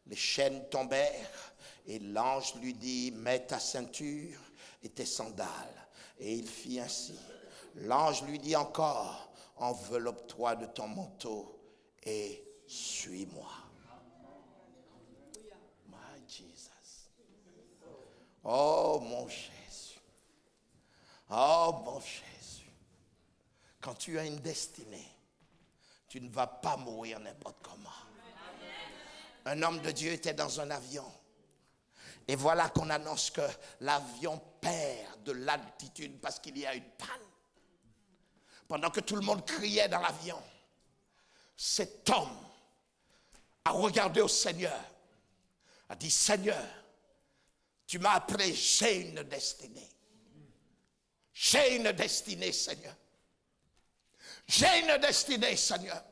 Les chaînes tombèrent et l'ange lui dit « Mets ta ceinture et tes sandales ». Et il fit ainsi. L'ange lui dit encore « Enveloppe-toi de ton manteau et suis-moi ». My Jesus. Oh mon Jésus. Oh mon Jésus. Quand tu as une destinée, tu ne vas pas mourir n'importe comment. Amen. Un homme de Dieu était dans un avion. Et voilà qu'on annonce que l'avion perd de l'altitude parce qu'il y a une panne. Pendant que tout le monde criait dans l'avion, cet homme a regardé au Seigneur, a dit « Seigneur, tu m'as appelé, j'ai une destinée. J'ai une destinée, Seigneur. J'ai une destinée, Seigneur. »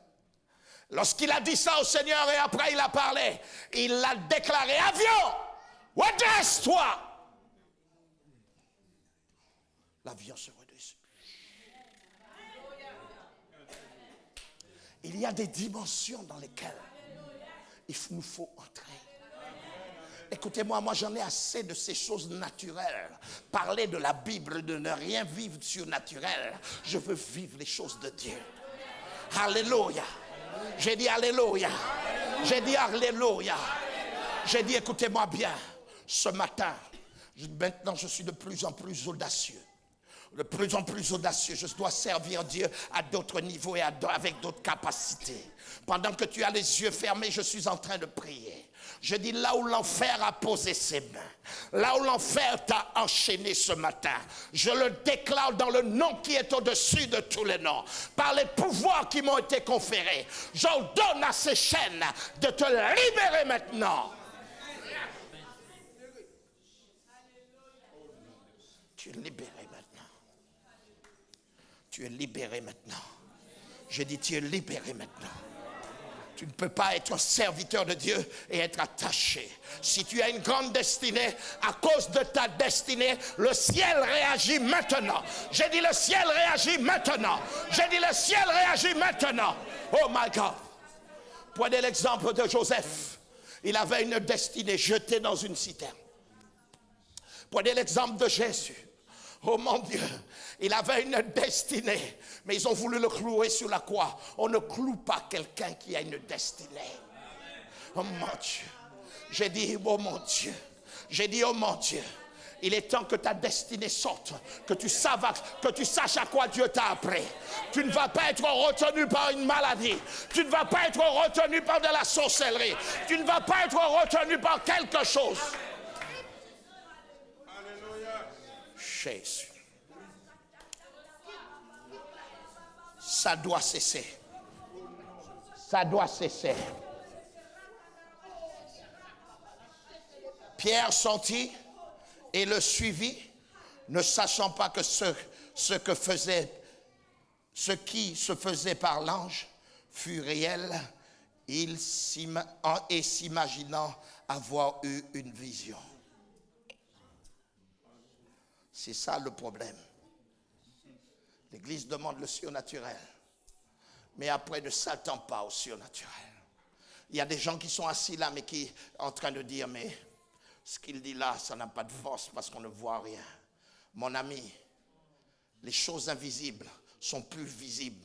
Lorsqu'il a dit ça au Seigneur et après il a parlé, il a déclaré « Avion, redresse-toi » L'avion se redresse. Il y a des dimensions dans lesquelles il nous faut entrer. Écoutez-moi, moi j'en ai assez de ces choses naturelles. Parler de la Bible, de ne rien vivre surnaturel. Je veux vivre les choses de Dieu. Alléluia. J'ai dit Alléluia. J'ai dit Alléluia. J'ai dit écoutez-moi bien. Ce matin, maintenant je suis de plus en plus audacieux. De plus en plus audacieux, je dois servir Dieu à d'autres niveaux et avec d'autres capacités. Pendant que tu as les yeux fermés, je suis en train de prier. Je dis là où l'enfer a posé ses mains, là où l'enfer t'a enchaîné ce matin, je le déclare dans le nom qui est au-dessus de tous les noms, par les pouvoirs qui m'ont été conférés. J'ordonne à ces chaînes de te libérer maintenant. Tu es libéré maintenant. Tu es libéré maintenant. Je dis, tu es libéré maintenant. Tu ne peux pas être un serviteur de Dieu et être attaché. Si tu as une grande destinée, à cause de ta destinée, le ciel réagit maintenant. J'ai dit, le ciel réagit maintenant. J'ai dit, le ciel réagit maintenant. Oh my God. Prenez l'exemple de Joseph. Il avait une destinée jetée dans une citerne. Prenez l'exemple de Jésus. Oh mon Dieu, il avait une destinée, mais ils ont voulu le clouer sur la croix. On ne cloue pas quelqu'un qui a une destinée. Oh mon Dieu, j'ai dit, oh mon Dieu, j'ai dit, oh mon Dieu, il est temps que ta destinée sorte, que tu saches à quoi Dieu t'a appelé. Tu ne vas pas être retenu par une maladie. Tu ne vas pas être retenu par de la sorcellerie. Tu ne vas pas être retenu par quelque chose. Jésus. Ça doit cesser. Ça doit cesser. Pierre sortit et le suivit, ne sachant pas que ce qui se faisait par l'ange fut réel, et s'imaginant avoir eu une vision. C'est ça le problème. L'Église demande le surnaturel, mais après ne s'attend pas au surnaturel. Il y a des gens qui sont assis là, mais qui sont en train de dire, mais ce qu'il dit là, ça n'a pas de force parce qu'on ne voit rien. Mon ami, les choses invisibles sont plus visibles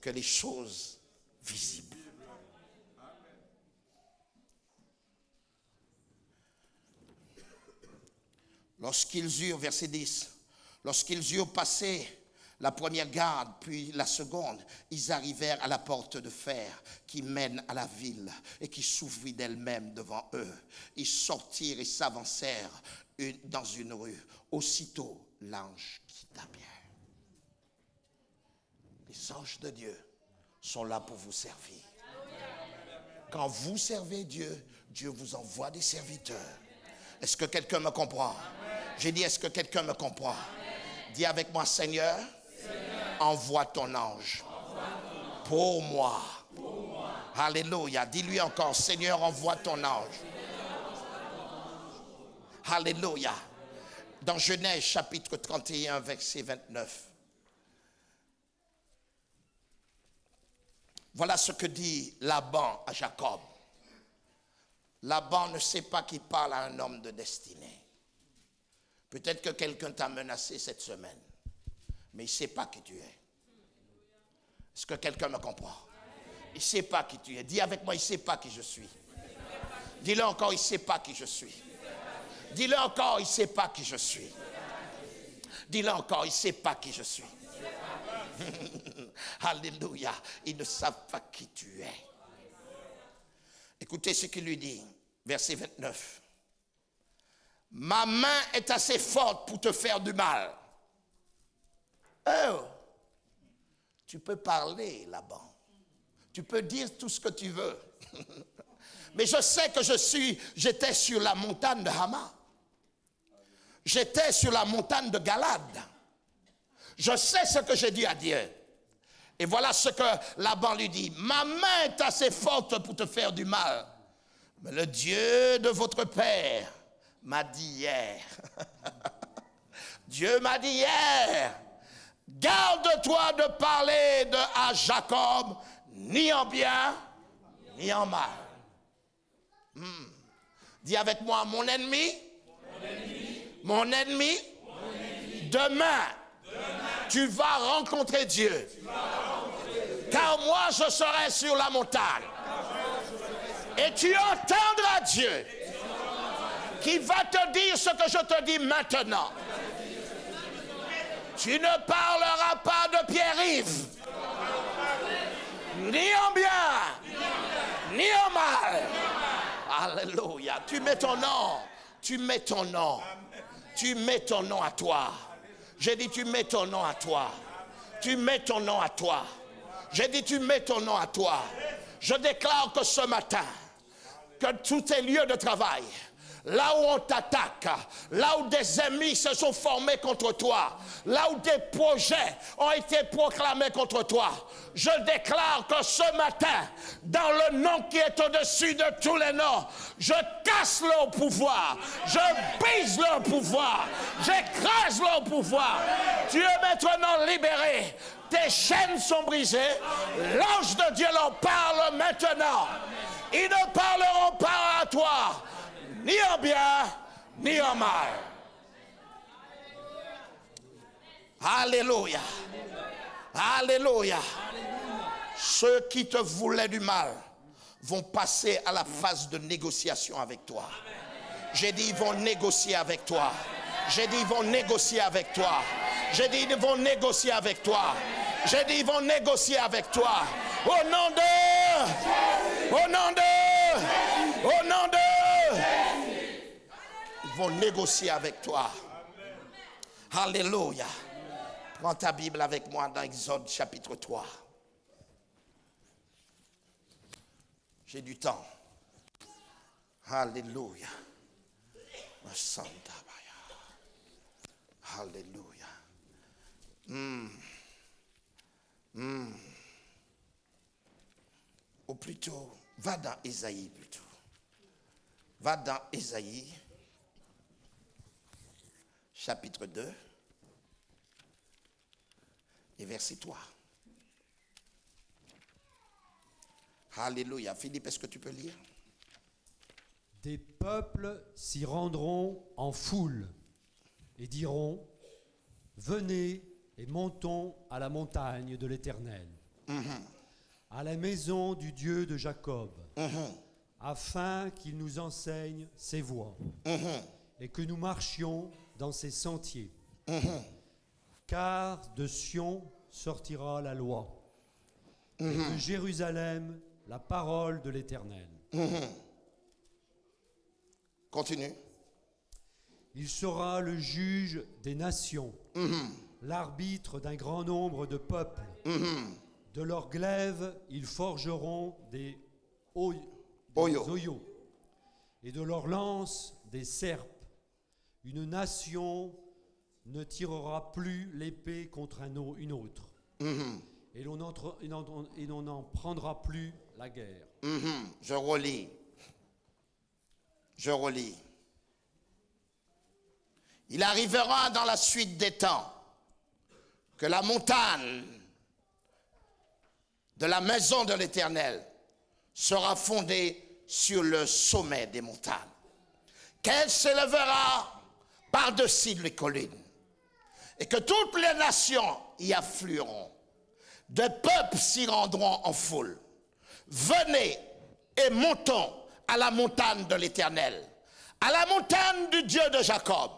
que les choses visibles. Lorsqu'ils eurent, verset 10, lorsqu'ils eurent passé la première garde, puis la seconde, ils arrivèrent à la porte de fer qui mène à la ville et qui s'ouvrit d'elle-même devant eux. Ils sortirent et s'avancèrent dans une rue. Aussitôt, l'ange quitta Pierre. Les anges de Dieu sont là pour vous servir. Quand vous servez Dieu, Dieu vous envoie des serviteurs. Est-ce que quelqu'un me comprend? J'ai dit, est-ce que quelqu'un me comprend? Amen. Dis avec moi, Seigneur, envoie ton ange pour moi. Alléluia. Dis-lui encore, Seigneur, envoie ton ange Alléluia. Dans Genèse chapitre 31, verset 29. Voilà ce que dit Laban à Jacob. Laban ne sait pas qu'il parle à un homme de destinée. Peut-être que quelqu'un t'a menacé cette semaine, mais il ne sait pas qui tu es. Est-ce que quelqu'un me comprend? Il ne sait pas qui tu es. Dis avec moi, il ne sait pas qui je suis. Dis-le encore, il ne sait pas qui je suis. Dis-le encore, il ne sait pas qui je suis. Dis-le encore, il ne sait pas qui je suis. Alléluia, ils ne savent pas qui tu es. Écoutez ce qu'il lui dit, verset 29. « Ma main est assez forte pour te faire du mal. » Oh, tu peux parler là-bas. Tu peux dire tout ce que tu veux. Mais je sais que j'étais sur la montagne de Hama. J'étais sur la montagne de Galaad. Je sais ce que j'ai dit à Dieu. Et voilà ce que Laban lui dit. « Ma main est assez forte pour te faire du mal. Mais le Dieu de votre père m'a dit hier. Dieu m'a dit hier. Garde-toi de parler à Jacob, ni en bien, ni en mal. » Dis avec moi, mon ennemi, demain, tu vas rencontrer Dieu. Car moi, je serai sur la montagne. Et tu entendras Dieu qui va te dire ce que je te dis maintenant. Tu ne parleras pas de Pierre-Yves, ni en bien, ni en mal. Alléluia. Tu mets ton nom. Tu mets ton nom à toi. J'ai dit, tu mets ton nom à toi. Tu mets ton nom à toi. J'ai dit, tu mets ton nom à toi. Je déclare que ce matin, que tous tes lieux de travail, là où on t'attaque, là où des ennemis se sont formés contre toi, là où des projets ont été proclamés contre toi, je déclare que ce matin, dans le nom qui est au-dessus de tous les noms, je casse leur pouvoir, je brise leur pouvoir, j'écrase leur pouvoir. Tu es maintenant libéré, tes chaînes sont brisées, l'ange de Dieu leur parle maintenant. Ils ne parleront pas à toi, ni en bien, ni en mal. Alléluia. Alléluia. Ceux qui te voulaient du mal vont passer à la phase de négociation avec toi. J'ai dit, ils vont négocier avec toi. J'ai dit, ils vont négocier avec toi. J'ai dit, ils vont négocier avec toi. J'ai dit, ils vont négocier avec toi. Au nom de... Au nom de... Au nom de... Ils vont négocier avec toi. Alléluia. Prends ta Bible avec moi dans Exode chapitre 3. J'ai du temps. Alléluia. Alléluia. Ou plutôt, va dans Ésaïe plutôt. Va dans Ésaïe, chapitre 2, et verset 3. Alléluia. Philippe, est-ce que tu peux lire? « Des peuples s'y rendront en foule et diront, venez et montons à la montagne de l'Éternel, à la maison du Dieu de Jacob. Afin qu'il nous enseigne ses voies et que nous marchions dans ses sentiers. Car de Sion sortira la loi et de Jérusalem la parole de l'Éternel. » Continue. « Il sera le juge des nations, l'arbitre d'un grand nombre de peuples. De leur glaive, ils forgeront des oyaux, et de leur lance des serpes. Une nation ne tirera plus l'épée contre une autre, et l'on n'en prendra plus la guerre. » Je relis. il arrivera dans la suite des temps que la montagne de la maison de l'Éternel sera fondée sur le sommet des montagnes, qu'elle s'élevera par-dessus les collines, et que toutes les nations y afflueront. Des peuples s'y rendront en foule. Venez et montons à la montagne de l'Éternel, à la montagne du Dieu de Jacob,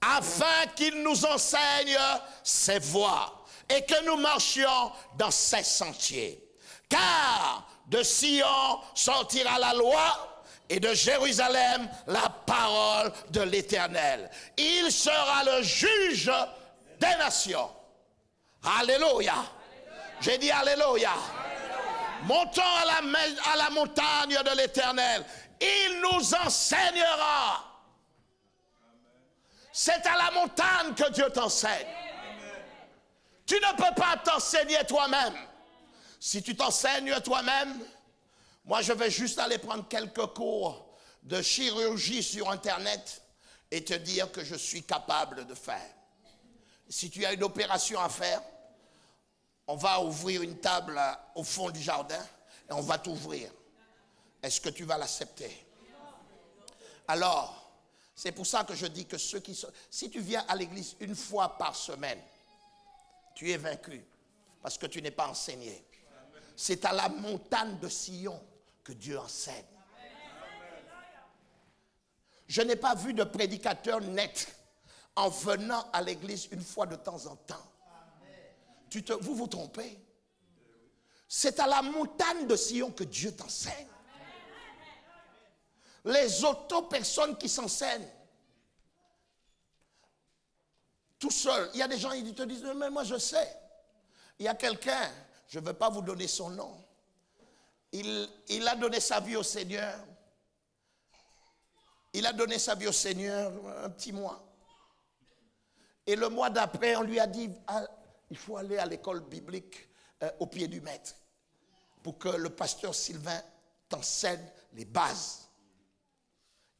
afin qu'il nous enseigne ses voies et que nous marchions dans ses sentiers. Car de Sion sortira la loi et de Jérusalem la parole de l'Éternel. Il sera le juge des nations. Alléluia. J'ai dit alléluia. Montons à la montagne de l'Éternel. Il nous enseignera. C'est à la montagne que Dieu t'enseigne. Tu ne peux pas t'enseigner toi-même. Si tu t'enseignes toi-même, moi je vais juste aller prendre quelques cours de chirurgie sur Internet et te dire que je suis capable de faire. Si tu as une opération à faire, on va ouvrir une table au fond du jardin et on va t'ouvrir. Est-ce que tu vas l'accepter? Alors, c'est pour ça que je dis que ceux qui sont... Si tu viens à l'église une fois par semaine, tu es vaincu parce que tu n'es pas enseigné. C'est à la montagne de Sion que Dieu enseigne. Je n'ai pas vu de prédicateur net en venant à l'église une fois de temps en temps. Vous vous trompez. C'est à la montagne de Sion que Dieu t'enseigne. Les auto-personnes qui s'enseignent, tout seul, il y a des gens qui te disent, mais moi je sais. Il y a quelqu'un, je ne veux pas vous donner son nom, il a donné sa vie au Seigneur. Il a donné sa vie au Seigneur un petit mois. Et le mois d'après, on lui a dit... Il faut aller à l'école biblique au pied du maître pour que le pasteur Sylvain t'enseigne les bases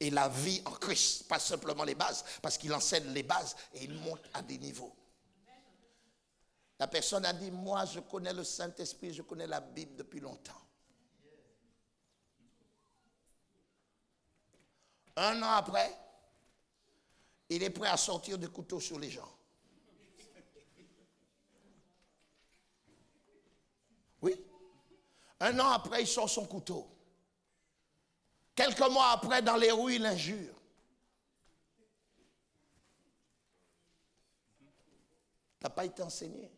et la vie en Christ. Pas simplement les bases, parce qu'il enseigne les bases et il monte à des niveaux. La personne a dit, moi je connais le Saint-Esprit, je connais la Bible depuis longtemps. Un an après, il est prêt à sortir du couteau sur les gens. Oui. Un an après, il sort son couteau. Quelques mois après, dans les rues, il injure. Tu n'as pas été enseigné.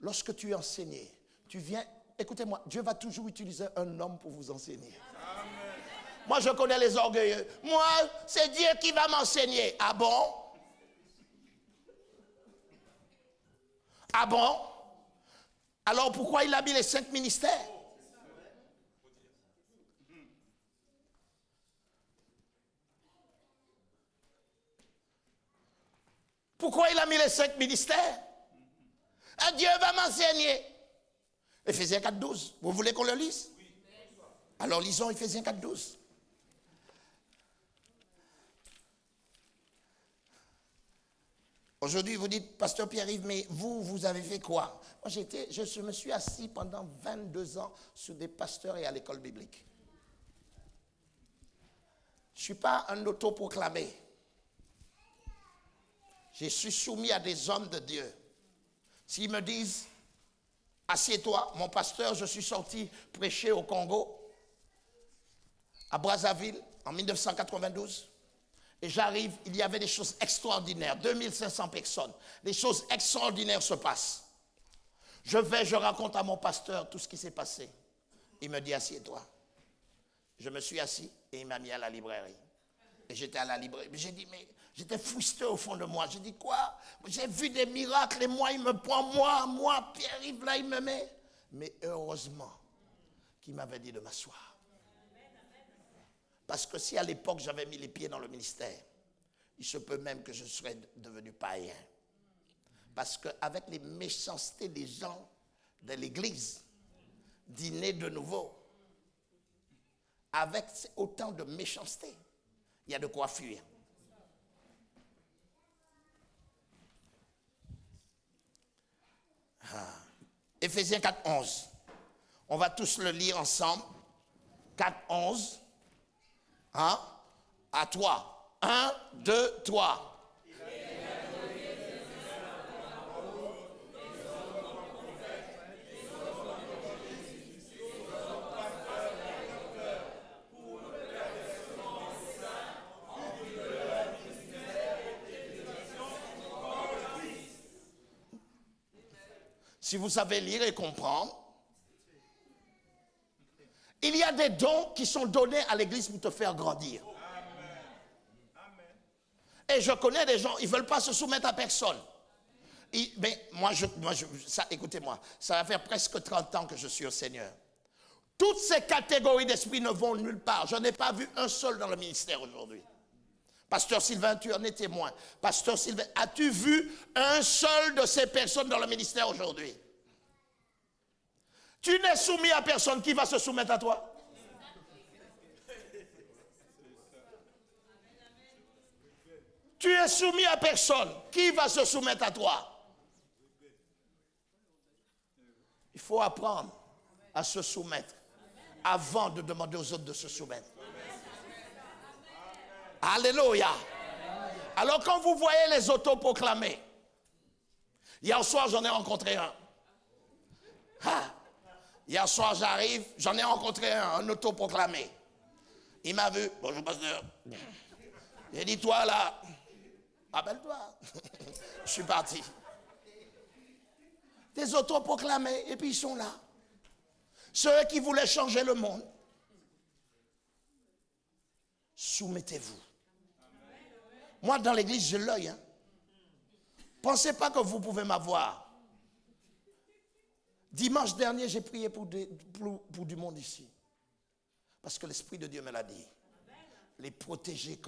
Lorsque tu es enseigné, tu viens... Écoutez-moi, Dieu va toujours utiliser un homme pour vous enseigner. Amen. Moi, je connais les orgueilleux. Moi, c'est Dieu qui va m'enseigner. Ah bon? Ah bon? Alors pourquoi il a mis les 5 ministères? Pourquoi il a mis les 5 ministères? Ah, Dieu va m'enseigner. Éphésiens 4.12. Vous voulez qu'on le lise? Alors lisons Éphésiens 4.12. Aujourd'hui, vous dites, pasteur Pierre-Yves, mais vous avez fait quoi? Moi, je me suis assis pendant 22 ans sur des pasteurs et à l'école biblique. Je ne suis pas un autoproclamé. Je suis soumis à des hommes de Dieu. S'ils me disent, assieds-toi, mon pasteur, je suis sorti prêcher au Congo, à Brazzaville, en 1992. Et j'arrive, il y avait des choses extraordinaires, 2500 personnes. Des choses extraordinaires se passent. Je vais, je raconte à mon pasteur tout ce qui s'est passé. Il me dit, assieds-toi. Je me suis assis et il m'a mis à la librairie. Et j'étais à la librairie. J'ai dit, mais j'étais frustré au fond de moi. J'ai dit, quoi? J'ai vu des miracles et moi, il me prend, moi, Pierre-Yves, là, il me met. Mais heureusement qu'il m'avait dit de m'asseoir. Parce que si à l'époque j'avais mis les pieds dans le ministère, il se peut même que je serais devenu païen. Parce qu'avec les méchancetés des gens de l'église, dîner de nouveau, avec autant de méchanceté, il y a de quoi fuir. Éphésiens 4.11. On va tous le lire ensemble. 4.11. Hein? À toi. 1, 2, 3. Si vous savez lire et comprendre, il y a des dons qui sont donnés à l'Église pour te faire grandir. Et je connais des gens, ils ne veulent pas se soumettre à personne. Mais écoutez-moi, ça va faire presque 30 ans que je suis au Seigneur. Toutes ces catégories d'esprit ne vont nulle part. Je n'ai pas vu un seul dans le ministère aujourd'hui. Pasteur Sylvain, tu en es témoin. Pasteur Sylvain, as-tu vu un seul de ces personnes dans le ministère aujourd'hui? Tu n'es soumis à personne. Qui va se soumettre à toi? Tu es soumis à personne. Qui va se soumettre à toi? Il faut apprendre à se soumettre avant de demander aux autres de se soumettre. Alléluia. Alors quand vous voyez les autoproclamés, hier soir j'en ai rencontré un. Hier soir j'arrive, j'en ai rencontré un autoproclamé. Il m'a vu, bonjour pasteur. J'ai dit toi là, rappelle-toi. Je suis parti. Des autoproclamés et puis ils sont là. Ceux qui voulaient changer le monde. Soumettez-vous. Moi, dans l'église, j'ai l'œil. Hein. Pensez pas que vous pouvez m'avoir. Dimanche dernier, j'ai prié pour du monde ici. Parce que l'Esprit de Dieu me l'a dit. Les protéger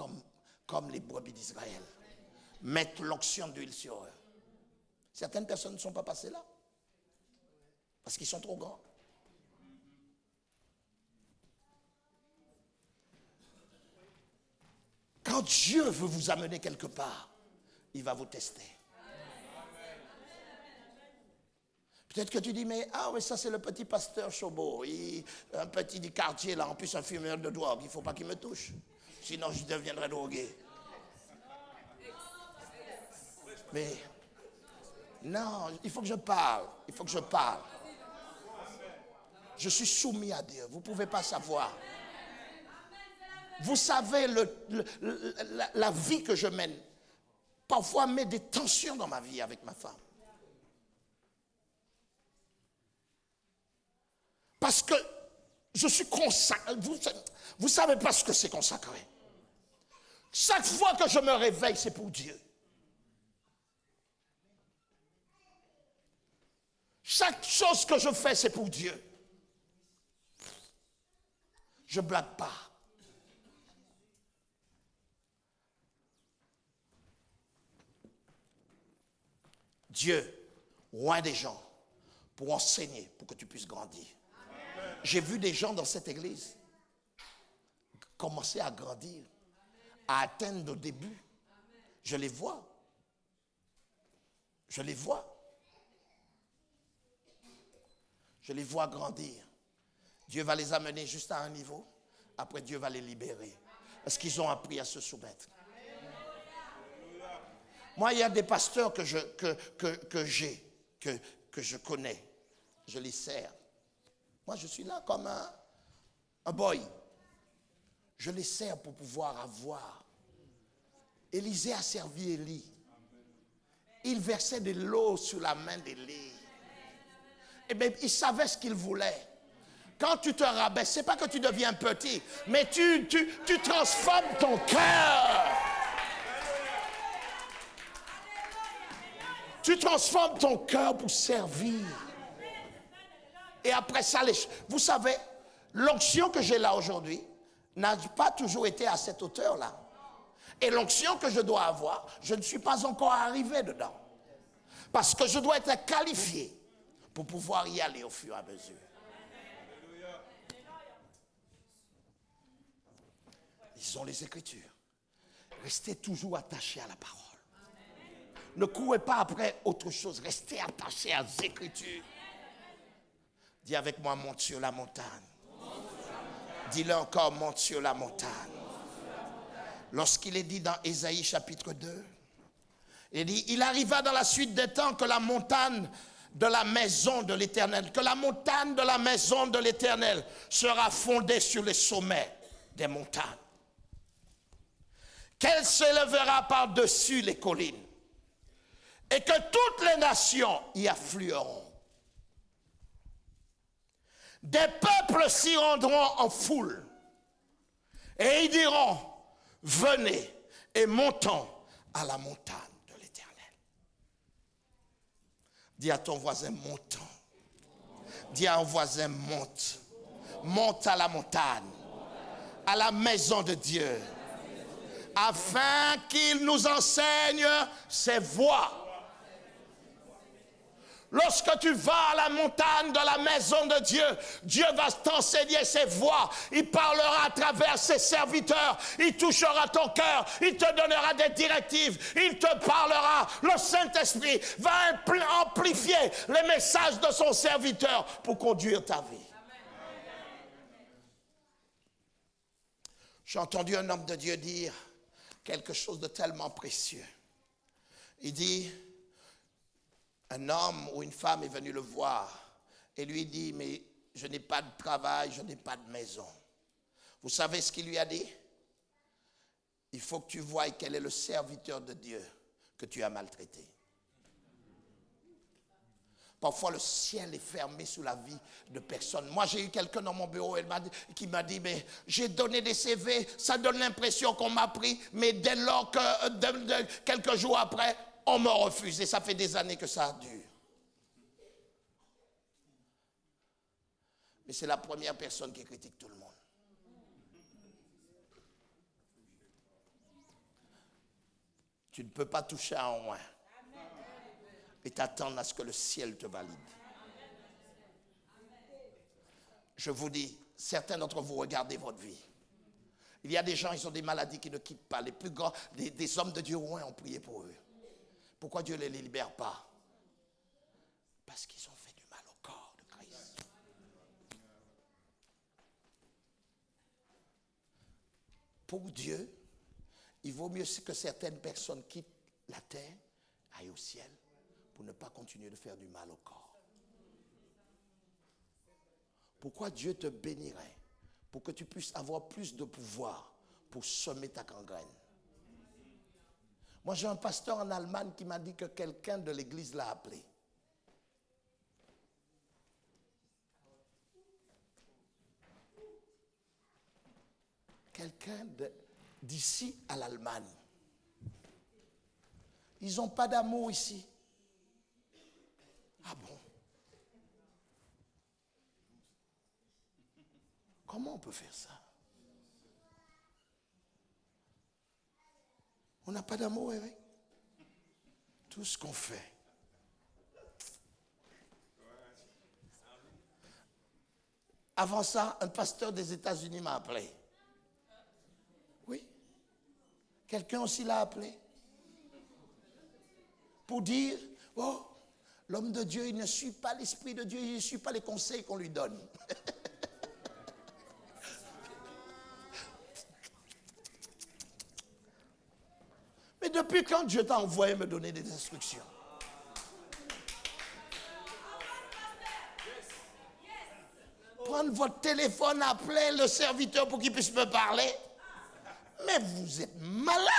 comme les brebis d'Israël. Mettre l'onction d'huile sur eux. Certaines personnes ne sont pas passées là. Parce qu'ils sont trop grands. Quand Dieu veut vous amener quelque part, il va vous tester. Peut-être que tu dis, mais ah oui, ça c'est le petit pasteur Chaubo, un petit du quartier là, en plus un fumeur de drogue, il ne faut pas qu'il me touche, sinon je deviendrai drogué. Mais non, il faut que je parle, il faut que je parle. Je suis soumis à Dieu, vous ne pouvez pas savoir. Vous savez, la vie que je mène, parfois met des tensions dans ma vie avec ma femme. Parce que je suis consacré. Vous ne savez pas ce que c'est consacré. Chaque fois que je me réveille, c'est pour Dieu. Chaque chose que je fais, c'est pour Dieu. Je ne blague pas. Dieu, roi des gens, pour enseigner, pour que tu puisses grandir. J'ai vu des gens dans cette église commencer à grandir, à atteindre au début. Je les vois. Je les vois. Je les vois grandir. Dieu va les amener juste à un niveau. Après, Dieu va les libérer. Parce qu'ils ont appris à se soumettre. Moi, il y a des pasteurs que je connais. Je les sers. Moi, je suis là comme un boy. Je les sers pour pouvoir avoir. Élisée a servi Élie. Il versait de l'eau sur la main d'Élie. Et bien, il savait ce qu'il voulait. Quand tu te rabaisses, ce n'est pas que tu deviens petit, mais tu transformes ton cœur. Tu transformes ton cœur pour servir. Et après ça, vous savez, l'onction que j'ai là aujourd'hui n'a pas toujours été à cette hauteur-là. Et l'onction que je dois avoir, je ne suis pas encore arrivé dedans. Parce que je dois être qualifié pour pouvoir y aller au fur et à mesure. Lisons les Écritures. Restez toujours attachés à la parole. Ne courez pas après autre chose. Restez attachés aux Écritures. Dis avec moi, monte sur la montagne. Dis-le encore, monte sur la montagne. Lorsqu'il est dit dans Ésaïe chapitre 2, il dit, il arriva dans la suite des temps que la montagne de la maison de l'Éternel, sera fondée sur les sommets des montagnes, qu'elle s'élevera par-dessus les collines, et que toutes les nations y afflueront. Des peuples s'y rendront en foule, et ils diront, venez et montons à la montagne de l'Éternel. Dis à ton voisin, montons. Dis à un voisin, monte. Monte à la montagne, à la maison de Dieu, afin qu'il nous enseigne ses voies. Lorsque tu vas à la montagne de la maison de Dieu, Dieu va t'enseigner ses voies. Il parlera à travers ses serviteurs. Il touchera ton cœur. Il te donnera des directives. Il te parlera. Le Saint-Esprit va amplifier les messages de son serviteur pour conduire ta vie. J'ai entendu un homme de Dieu dire quelque chose de tellement précieux. Il dit... un homme ou une femme est venu le voir et lui dit, mais je n'ai pas de travail, je n'ai pas de maison. Vous savez ce qu'il lui a dit? Il faut que tu voies quel est le serviteur de Dieu que tu as maltraité. Parfois le ciel est fermé sous la vie de personne. Moi j'ai eu quelqu'un dans mon bureau qui m'a dit, mais j'ai donné des CV, ça donne l'impression qu'on m'a pris, mais dès lors que quelques jours après, on me refuse, et ça fait des années que ça dure. Mais c'est la première personne qui critique tout le monde. Tu ne peux pas toucher à un oin et t'attendre à ce que le ciel te valide. Je vous dis, certains d'entre vous regardez votre vie. Il y a des gens, ils ont des maladies qui ne quittent pas. Les plus grands, des hommes de Dieu ont prié pour eux. Pourquoi Dieu ne les libère pas? Parce qu'ils ont fait du mal au corps de Christ. Pour Dieu, il vaut mieux que certaines personnes quittent la terre, aillent au ciel, pour ne pas continuer de faire du mal au corps. Pourquoi Dieu te bénirait? Pour que tu puisses avoir plus de pouvoir pour semer ta gangrène. Moi, j'ai un pasteur en Allemagne qui m'a dit que quelqu'un de l'église l'a appelé. Quelqu'un d'ici à l'Allemagne. Ils n'ont pas d'amour ici. Ah bon? Comment on peut faire ça? On n'a pas d'amour, Eric. Tout ce qu'on fait. Avant ça, un pasteur des États-Unis m'a appelé. Oui. Quelqu'un aussi l'a appelé. Pour dire, oh, l'homme de Dieu, il ne suit pas l'esprit de Dieu, il ne suit pas les conseils qu'on lui donne. Mais depuis quand Dieu t'a envoyé me donner des instructions? Prendre votre téléphone, appeler le serviteur pour qu'il puisse me parler. Mais vous êtes malade.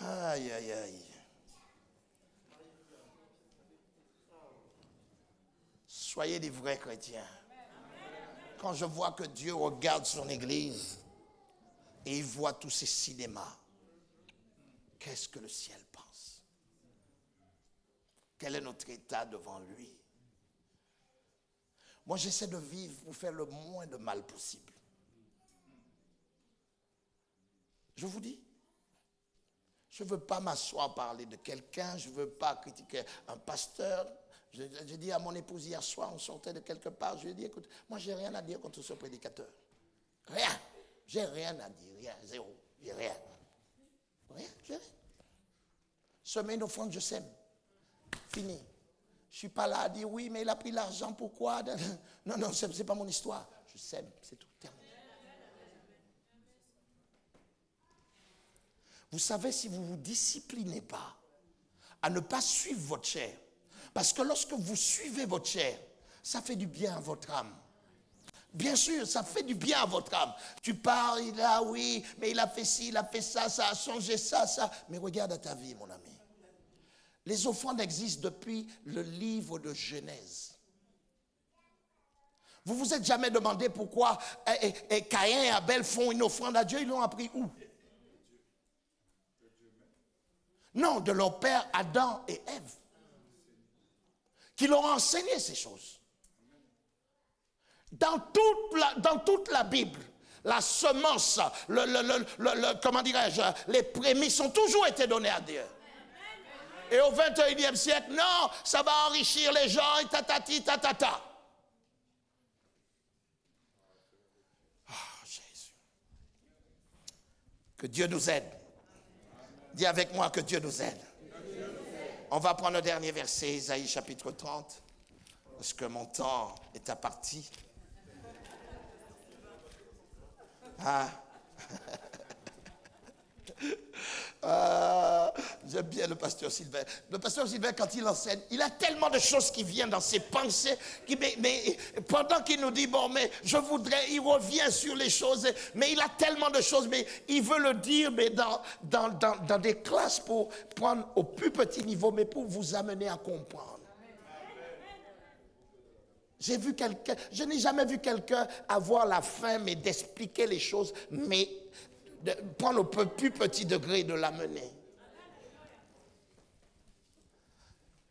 Aïe, aïe, aïe. Soyez des vrais chrétiens. Quand je vois que Dieu regarde son église et il voit tous ces cinémas, qu'est-ce que le ciel pense? Quel est notre état devant lui? Moi, j'essaie de vivre pour faire le moins de mal possible. Je vous dis, je ne veux pas m'asseoir parler de quelqu'un, je ne veux pas critiquer un pasteur. J'ai dit à mon épouse hier soir, on sortait de quelque part, je lui ai dit, écoute, moi j'ai rien à dire contre ce prédicateur. Rien. J'ai rien à dire, rien, zéro, j'ai rien. Rien, j'ai rien. Semaine au fond, je sème. Fini. Je ne suis pas là à dire oui, mais il a pris l'argent, pourquoi? Non, non, ce n'est pas mon histoire. Je sème, c'est tout, terminé. Vous savez, si vous ne vous disciplinez pas à ne pas suivre votre chair, parce que lorsque vous suivez votre chair, ça fait du bien à votre âme. Bien sûr, ça fait du bien à votre âme. Tu pars, il a, oui, mais il a fait ci, il a fait ça, ça a changé ça, ça. Mais regarde à ta vie, mon ami. Les offrandes existent depuis le livre de Genèse. Vous ne vous êtes jamais demandé pourquoi Caïn et Abel font une offrande à Dieu, ils l'ont appris où? Non, de leur père Adam et Ève, qui leur ont enseigné ces choses. Dans toute la Bible, la semence, comment dirais-je, les prémices ont toujours été données à Dieu. Et au 21e siècle, non, ça va enrichir les gens, et tatati, tatata. Ah, Jésus. Que Dieu nous aide. Dis avec moi que Dieu nous aide. On va prendre le dernier verset, Isaïe chapitre 30, parce que mon temps est imparti. Ah. J'aime bien le pasteur Sylvain. Le pasteur Sylvain, quand il enseigne, il a tellement de choses qui viennent dans ses pensées, mais pendant qu'il nous dit, bon, mais je voudrais, il revient sur les choses, mais il a tellement de choses, mais il veut le dire, mais dans des classes pour prendre au plus petit niveau, mais pour vous amener à comprendre. J'ai vu quelqu'un, je n'ai jamais vu quelqu'un avoir la faim, mais d'expliquer les choses, mais de prendre au plus petit degré de l'amener.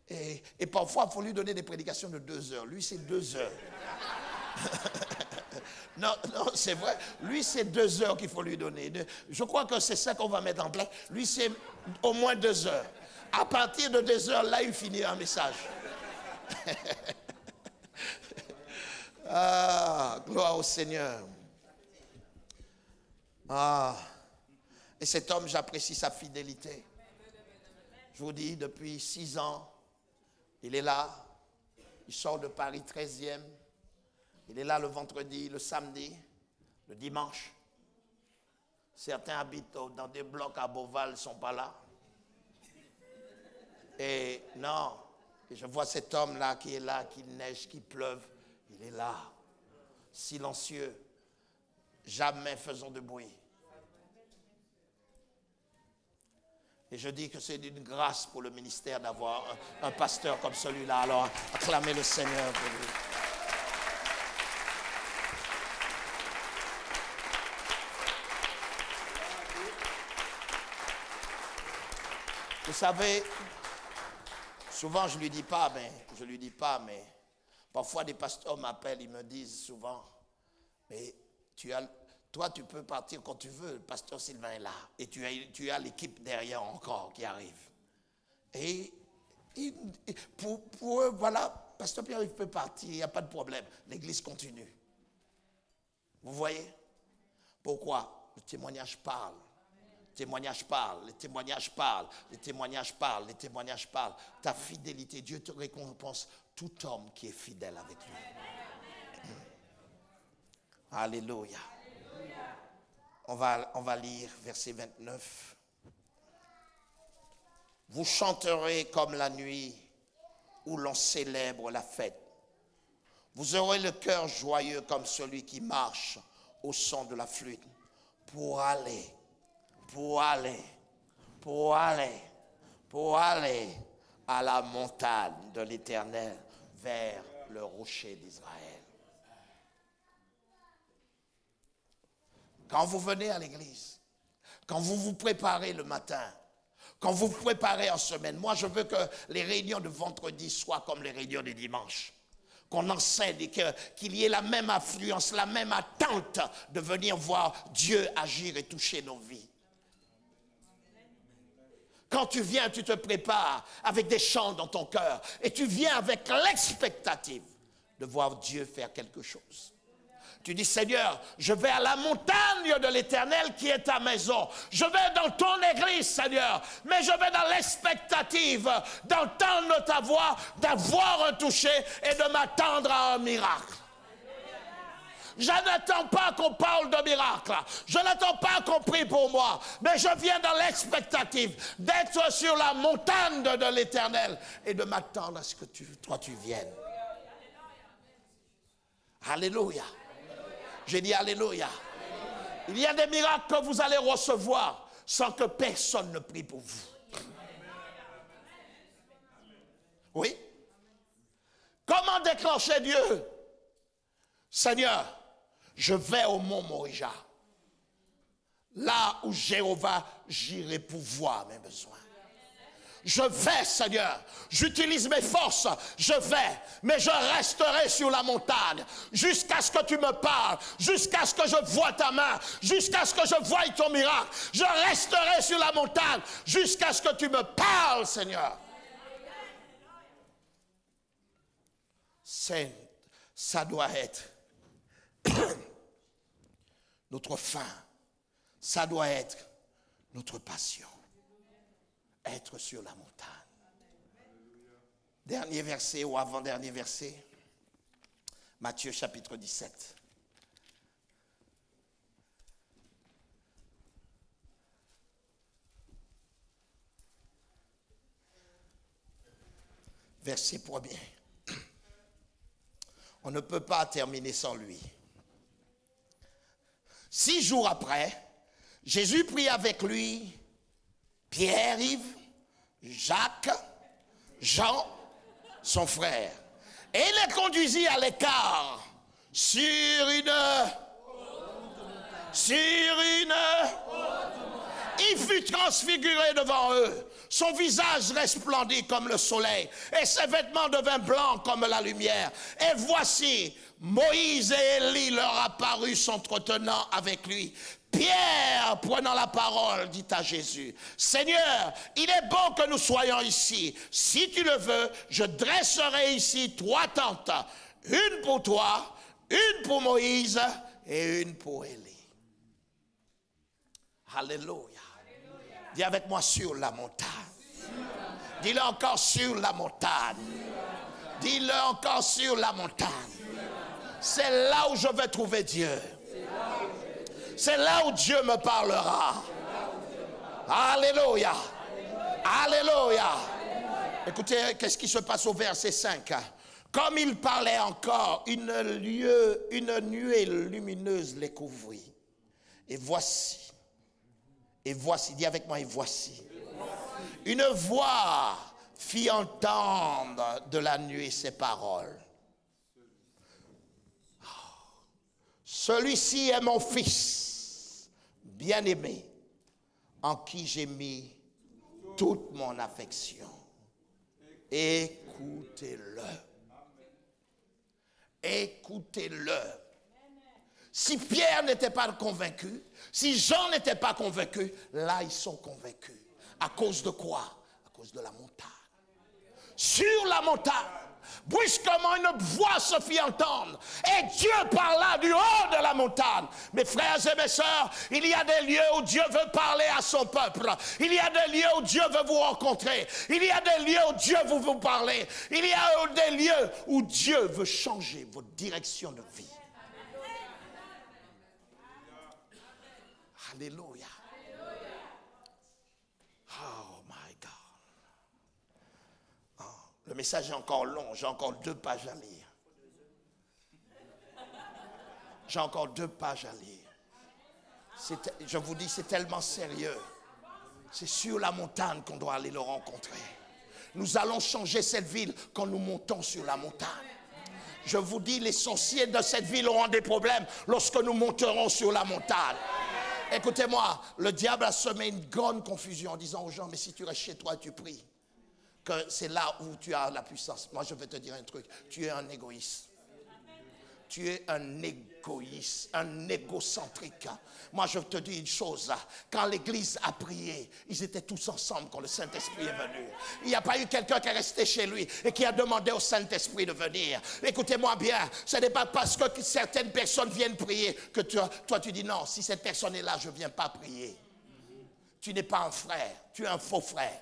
Et parfois, il faut lui donner des prédications de 2 heures. Lui, c'est 2 heures. Non, non, c'est vrai. Lui, c'est 2 heures qu'il faut lui donner. Je crois que c'est ça qu'on va mettre en place. Lui, c'est au moins 2 heures. À partir de 2 heures, là, il finit un message. Ah, gloire au Seigneur. Ah, et cet homme, j'apprécie sa fidélité. Je vous dis, depuis 6 ans, il est là, il sort de Paris 13e, il est là le vendredi, le samedi, le dimanche. Certains habitent dans des blocs à Beauval, ils ne sont pas là. Et non, et je vois cet homme-là qui est là, qu'il neige, qu'il pleuve, il est là, silencieux, jamais faisons de bruit. Et je dis que c'est une grâce pour le ministère d'avoir un pasteur comme celui-là. Alors, acclamez le Seigneur pour lui. Vous savez, souvent je ne lui dis pas, mais parfois des pasteurs m'appellent, ils me disent souvent, mais toi, tu peux partir quand tu veux, le pasteur Sylvain est là. Et tu as l'équipe derrière encore qui arrive. Et pour eux, voilà, pasteur Pierre, il peut partir, il n'y a pas de problème. L'église continue. Vous voyez? Pourquoi? Le témoignage parle. Le témoignage parle, le témoignage parle, le témoignage parle, le témoignage parle. Ta fidélité, Dieu te récompense tout homme qui est fidèle avec lui. Alléluia. On va lire verset 29. Vous chanterez comme la nuit où l'on célèbre la fête. Vous aurez le cœur joyeux comme celui qui marche au son de la flûte. Pour aller à la montagne de l'Éternel vers le rocher d'Israël. Quand vous venez à l'église, quand vous vous préparez le matin, quand vous vous préparez en semaine, moi je veux que les réunions de vendredi soient comme les réunions de dimanche. Qu'on enseigne et qu'il y ait la même affluence, la même attente de venir voir Dieu agir et toucher nos vies. Quand tu viens, tu te prépares avec des chants dans ton cœur et tu viens avec l'expectative de voir Dieu faire quelque chose. Tu dis, Seigneur, je vais à la montagne de l'Éternel qui est ta maison. Je vais dans ton église, Seigneur, mais je vais dans l'expectative d'entendre ta voix, d'avoir un toucher et de m'attendre à un miracle. Je n'attends pas qu'on parle de miracle. Je n'attends pas qu'on prie pour moi. Mais je viens dans l'expectative d'être sur la montagne de l'Éternel et de m'attendre à ce que toi tu viennes. Alléluia. J'ai dit Alléluia. Il y a des miracles que vous allez recevoir sans que personne ne prie pour vous. Oui. Comment déclencher Dieu? Seigneur, je vais au mont Morija, là où Jéhovah Jireh pour voir mes besoins. Je vais, Seigneur, j'utilise mes forces, je vais, mais je resterai sur la montagne jusqu'à ce que tu me parles, jusqu'à ce que je voie ta main, jusqu'à ce que je voie ton miracle. Je resterai sur la montagne jusqu'à ce que tu me parles, Seigneur. Ça doit être notre fin, ça doit être notre passion. Être sur la montagne. Dernier verset ou avant-dernier verset. Matthieu chapitre 17. Verset 1er. On ne peut pas terminer sans lui. 6 jours après, Jésus prit avec lui Pierre-Yves, Jacques, Jean, son frère. Et les conduisit à l'écart sur une haute montagne. Il fut transfiguré devant eux. Son visage resplendit comme le soleil et ses vêtements devinrent blancs comme la lumière. Et voici, Moïse et Élie leur apparurent s'entretenant avec lui. Pierre, prenant la parole, dit à Jésus, « Seigneur, il est bon que nous soyons ici. Si tu le veux, je dresserai ici 3 tentes, une pour toi, une pour Moïse et une pour Élie. » Alléluia. Dis avec moi, sur la montagne. Dis-le encore, sur la montagne. Dis-le encore, sur la montagne. C'est là où je vais trouver Dieu. C'est là où Dieu me parlera. Alléluia. Alléluia. Écoutez, qu'est-ce qui se passe au verset 5? Comme il parlait encore, une nuée lumineuse les couvrit. Et voici, dis avec moi, et voici. Une voix fit entendre de la nuée ces paroles. Celui-ci est mon fils, bien-aimé, en qui j'ai mis toute mon affection. Écoutez-le. Écoutez-le. Si Pierre n'était pas convaincu, si Jean n'était pas convaincu, là ils sont convaincus. À cause de quoi? À cause de la montagne. Sur la montagne. Brusquement, une voix se fit entendre. Et Dieu parla du haut de la montagne. Mes frères et mes sœurs, il y a des lieux où Dieu veut parler à son peuple. Il y a des lieux où Dieu veut vous rencontrer. Il y a des lieux où Dieu veut vous parler. Il y a des lieux où Dieu veut changer votre direction de vie. Alléluia. Oh my God. Le message est encore long, j'ai encore 2 pages à lire. J'ai encore 2 pages à lire. Je vous dis, c'est tellement sérieux. C'est sur la montagne qu'on doit aller le rencontrer. Nous allons changer cette ville quand nous montons sur la montagne. Je vous dis, les sorciers de cette ville auront des problèmes lorsque nous monterons sur la montagne. Écoutez-moi, le diable a semé une grande confusion en disant aux gens, mais si tu restes chez toi, tu pries. C'est là où tu as la puissance. Moi, je vais te dire un truc. Tu es un égoïste. tu es un égoïste, un égocentrique. Moi, je te dis une chose. Quand l'Église a prié, ils étaient tous ensemble quand le Saint-Esprit est venu. Il n'y a pas eu quelqu'un qui est resté chez lui et qui a demandé au Saint-Esprit de venir. Écoutez-moi bien, ce n'est pas parce que certaines personnes viennent prier que toi tu dis non, si cette personne est là, je ne viens pas prier. Tu n'es pas un frère, tu es un faux frère.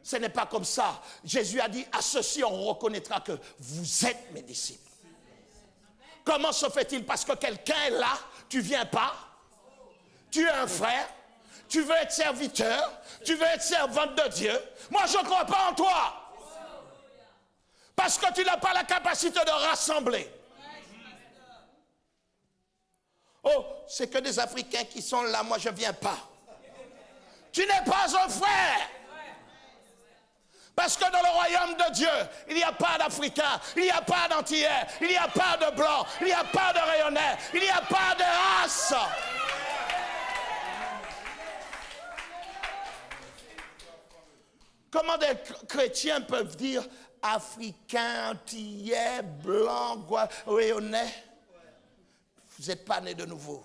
Ce n'est pas comme ça. Jésus a dit, à ceci on reconnaîtra que vous êtes mes disciples. Comment se fait-il? Parce que quelqu'un est là, tu ne viens pas. Tu es un frère, tu veux être serviteur, tu veux être servante de Dieu. Moi je ne crois pas en toi. Parce que tu n'as pas la capacité de rassembler. Oh, c'est que des Africains qui sont là, moi je ne viens pas. Tu n'es pas un frère. Parce que dans le royaume de Dieu, il n'y a pas d'Africains, il n'y a pas d'Antillais, il n'y a pas de Blancs, il n'y a pas de Rayonnais, il n'y a pas de race. Comment des chrétiens peuvent dire Africains, Antillais, Blancs, Rayonnais? Vous n'êtes pas nés de nouveau.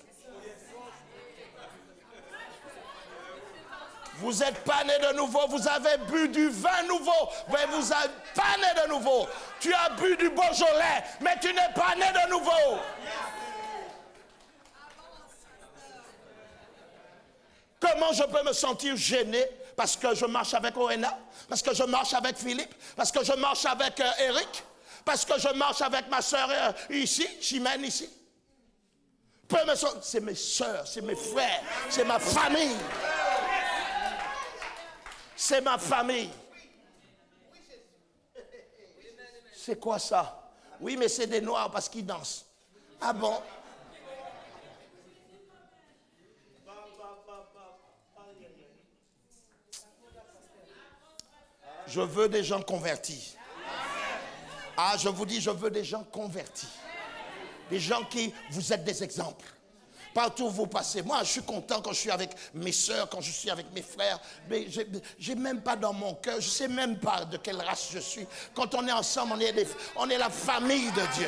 Vous n'êtes pas né de nouveau, vous avez bu du vin nouveau, mais vous n'êtes pas né de nouveau. Tu as bu du Beaujolais, mais tu n'es pas né de nouveau. Comment je peux me sentir gêné parce que je marche avec Oena, parce que je marche avec Philippe, parce que je marche avec Eric, parce que je marche avec ma soeur ici, Chimène ici. C'est mes soeurs, c'est mes frères, c'est ma famille. C'est ma famille. C'est quoi ça? Oui, mais c'est des noirs parce qu'ils dansent. Ah bon? Je veux des gens convertis. Ah, je vous dis, je veux des gens convertis. Des gens qui vous êtes des exemples. Partout où vous passez. Moi, je suis content quand je suis avec mes soeurs, quand je suis avec mes frères. Mais je n'ai même pas dans mon cœur, je ne sais même pas de quelle race je suis. Quand on est ensemble, on est la famille de Dieu.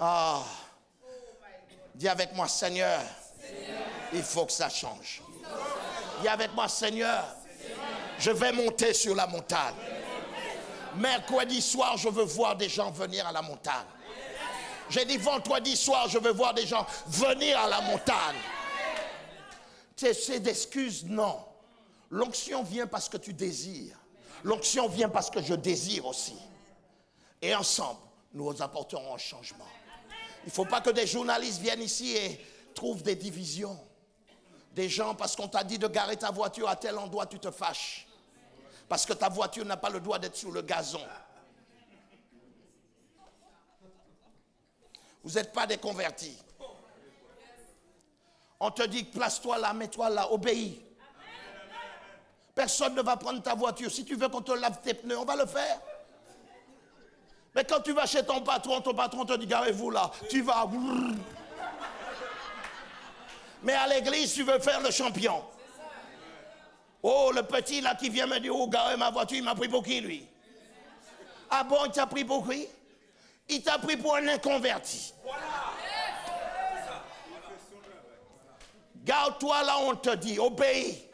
Ah, dis avec moi, Seigneur, il faut que ça change. Dis avec moi, Seigneur, je vais monter sur la montagne. Mercredi soir, je veux voir des gens venir à la montagne. J'ai dit vendredi soir, je veux voir des gens venir à la montagne. C'est d'excuses, non. L'onction vient parce que tu désires. L'onction vient parce que je désire aussi. Et ensemble, nous apporterons un changement. Il ne faut pas que des journalistes viennent ici et trouvent des divisions. Des gens, parce qu'on t'a dit de garer ta voiture à tel endroit, tu te fâches. Parce que ta voiture n'a pas le droit d'être sur le gazon. Vous n'êtes pas des convertis. On te dit, place-toi là, mets-toi là, obéis. Personne ne va prendre ta voiture. Si tu veux qu'on te lave tes pneus, on va le faire. Mais quand tu vas chez ton patron te dit, garez-vous là. Tu vas... Mais à l'église, tu veux faire le champion. Oh, le petit là qui vient me dire, oh, garez ma voiture, il m'a pris pour qui, lui? Ah bon, il t'a pris pour qui? Il t'a pris pour un inconverti. Voilà. Garde-toi là, on te dit, obéis.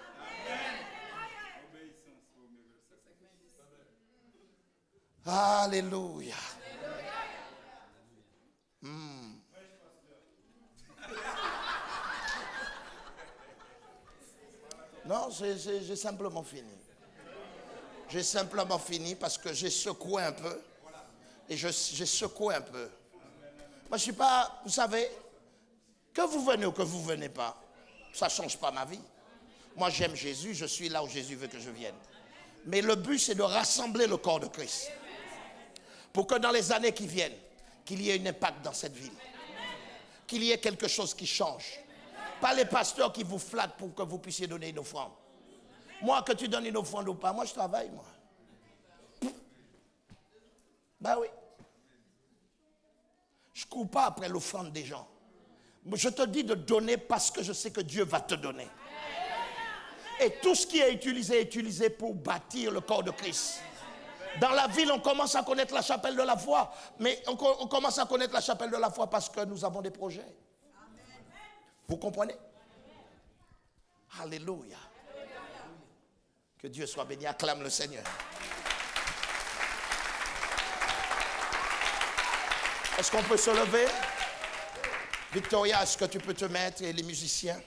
Amen. Alléluia. Non, j'ai simplement fini. J'ai simplement fini parce que j'ai secoué un peu. Et j'ai secoué un peu. Moi, je ne suis pas, vous savez, que vous venez ou que vous ne venez pas, ça ne change pas ma vie. Moi, j'aime Jésus, je suis là où Jésus veut que je vienne. Mais le but, c'est de rassembler le corps de Christ. Pour que dans les années qui viennent, qu'il y ait un impact dans cette ville. Qu'il y ait quelque chose qui change. Pas les pasteurs qui vous flattent pour que vous puissiez donner une offrande. Moi, que tu donnes une offrande ou pas, moi, je travaille, moi. Ben oui. Je ne cours pas après l'offrande des gens. Je te dis de donner parce que je sais que Dieu va te donner. Et tout ce qui est utilisé pour bâtir le corps de Christ. Dans la ville, on commence à connaître la chapelle de la foi. Mais on commence à connaître la chapelle de la foi parce que nous avons des projets. Amen. Vous comprenez? Amen. Alléluia. Alléluia. Que Dieu soit béni. Acclame le Seigneur. Est-ce qu'on peut se lever? Victoria, est-ce que tu peux te mettre et les musiciens?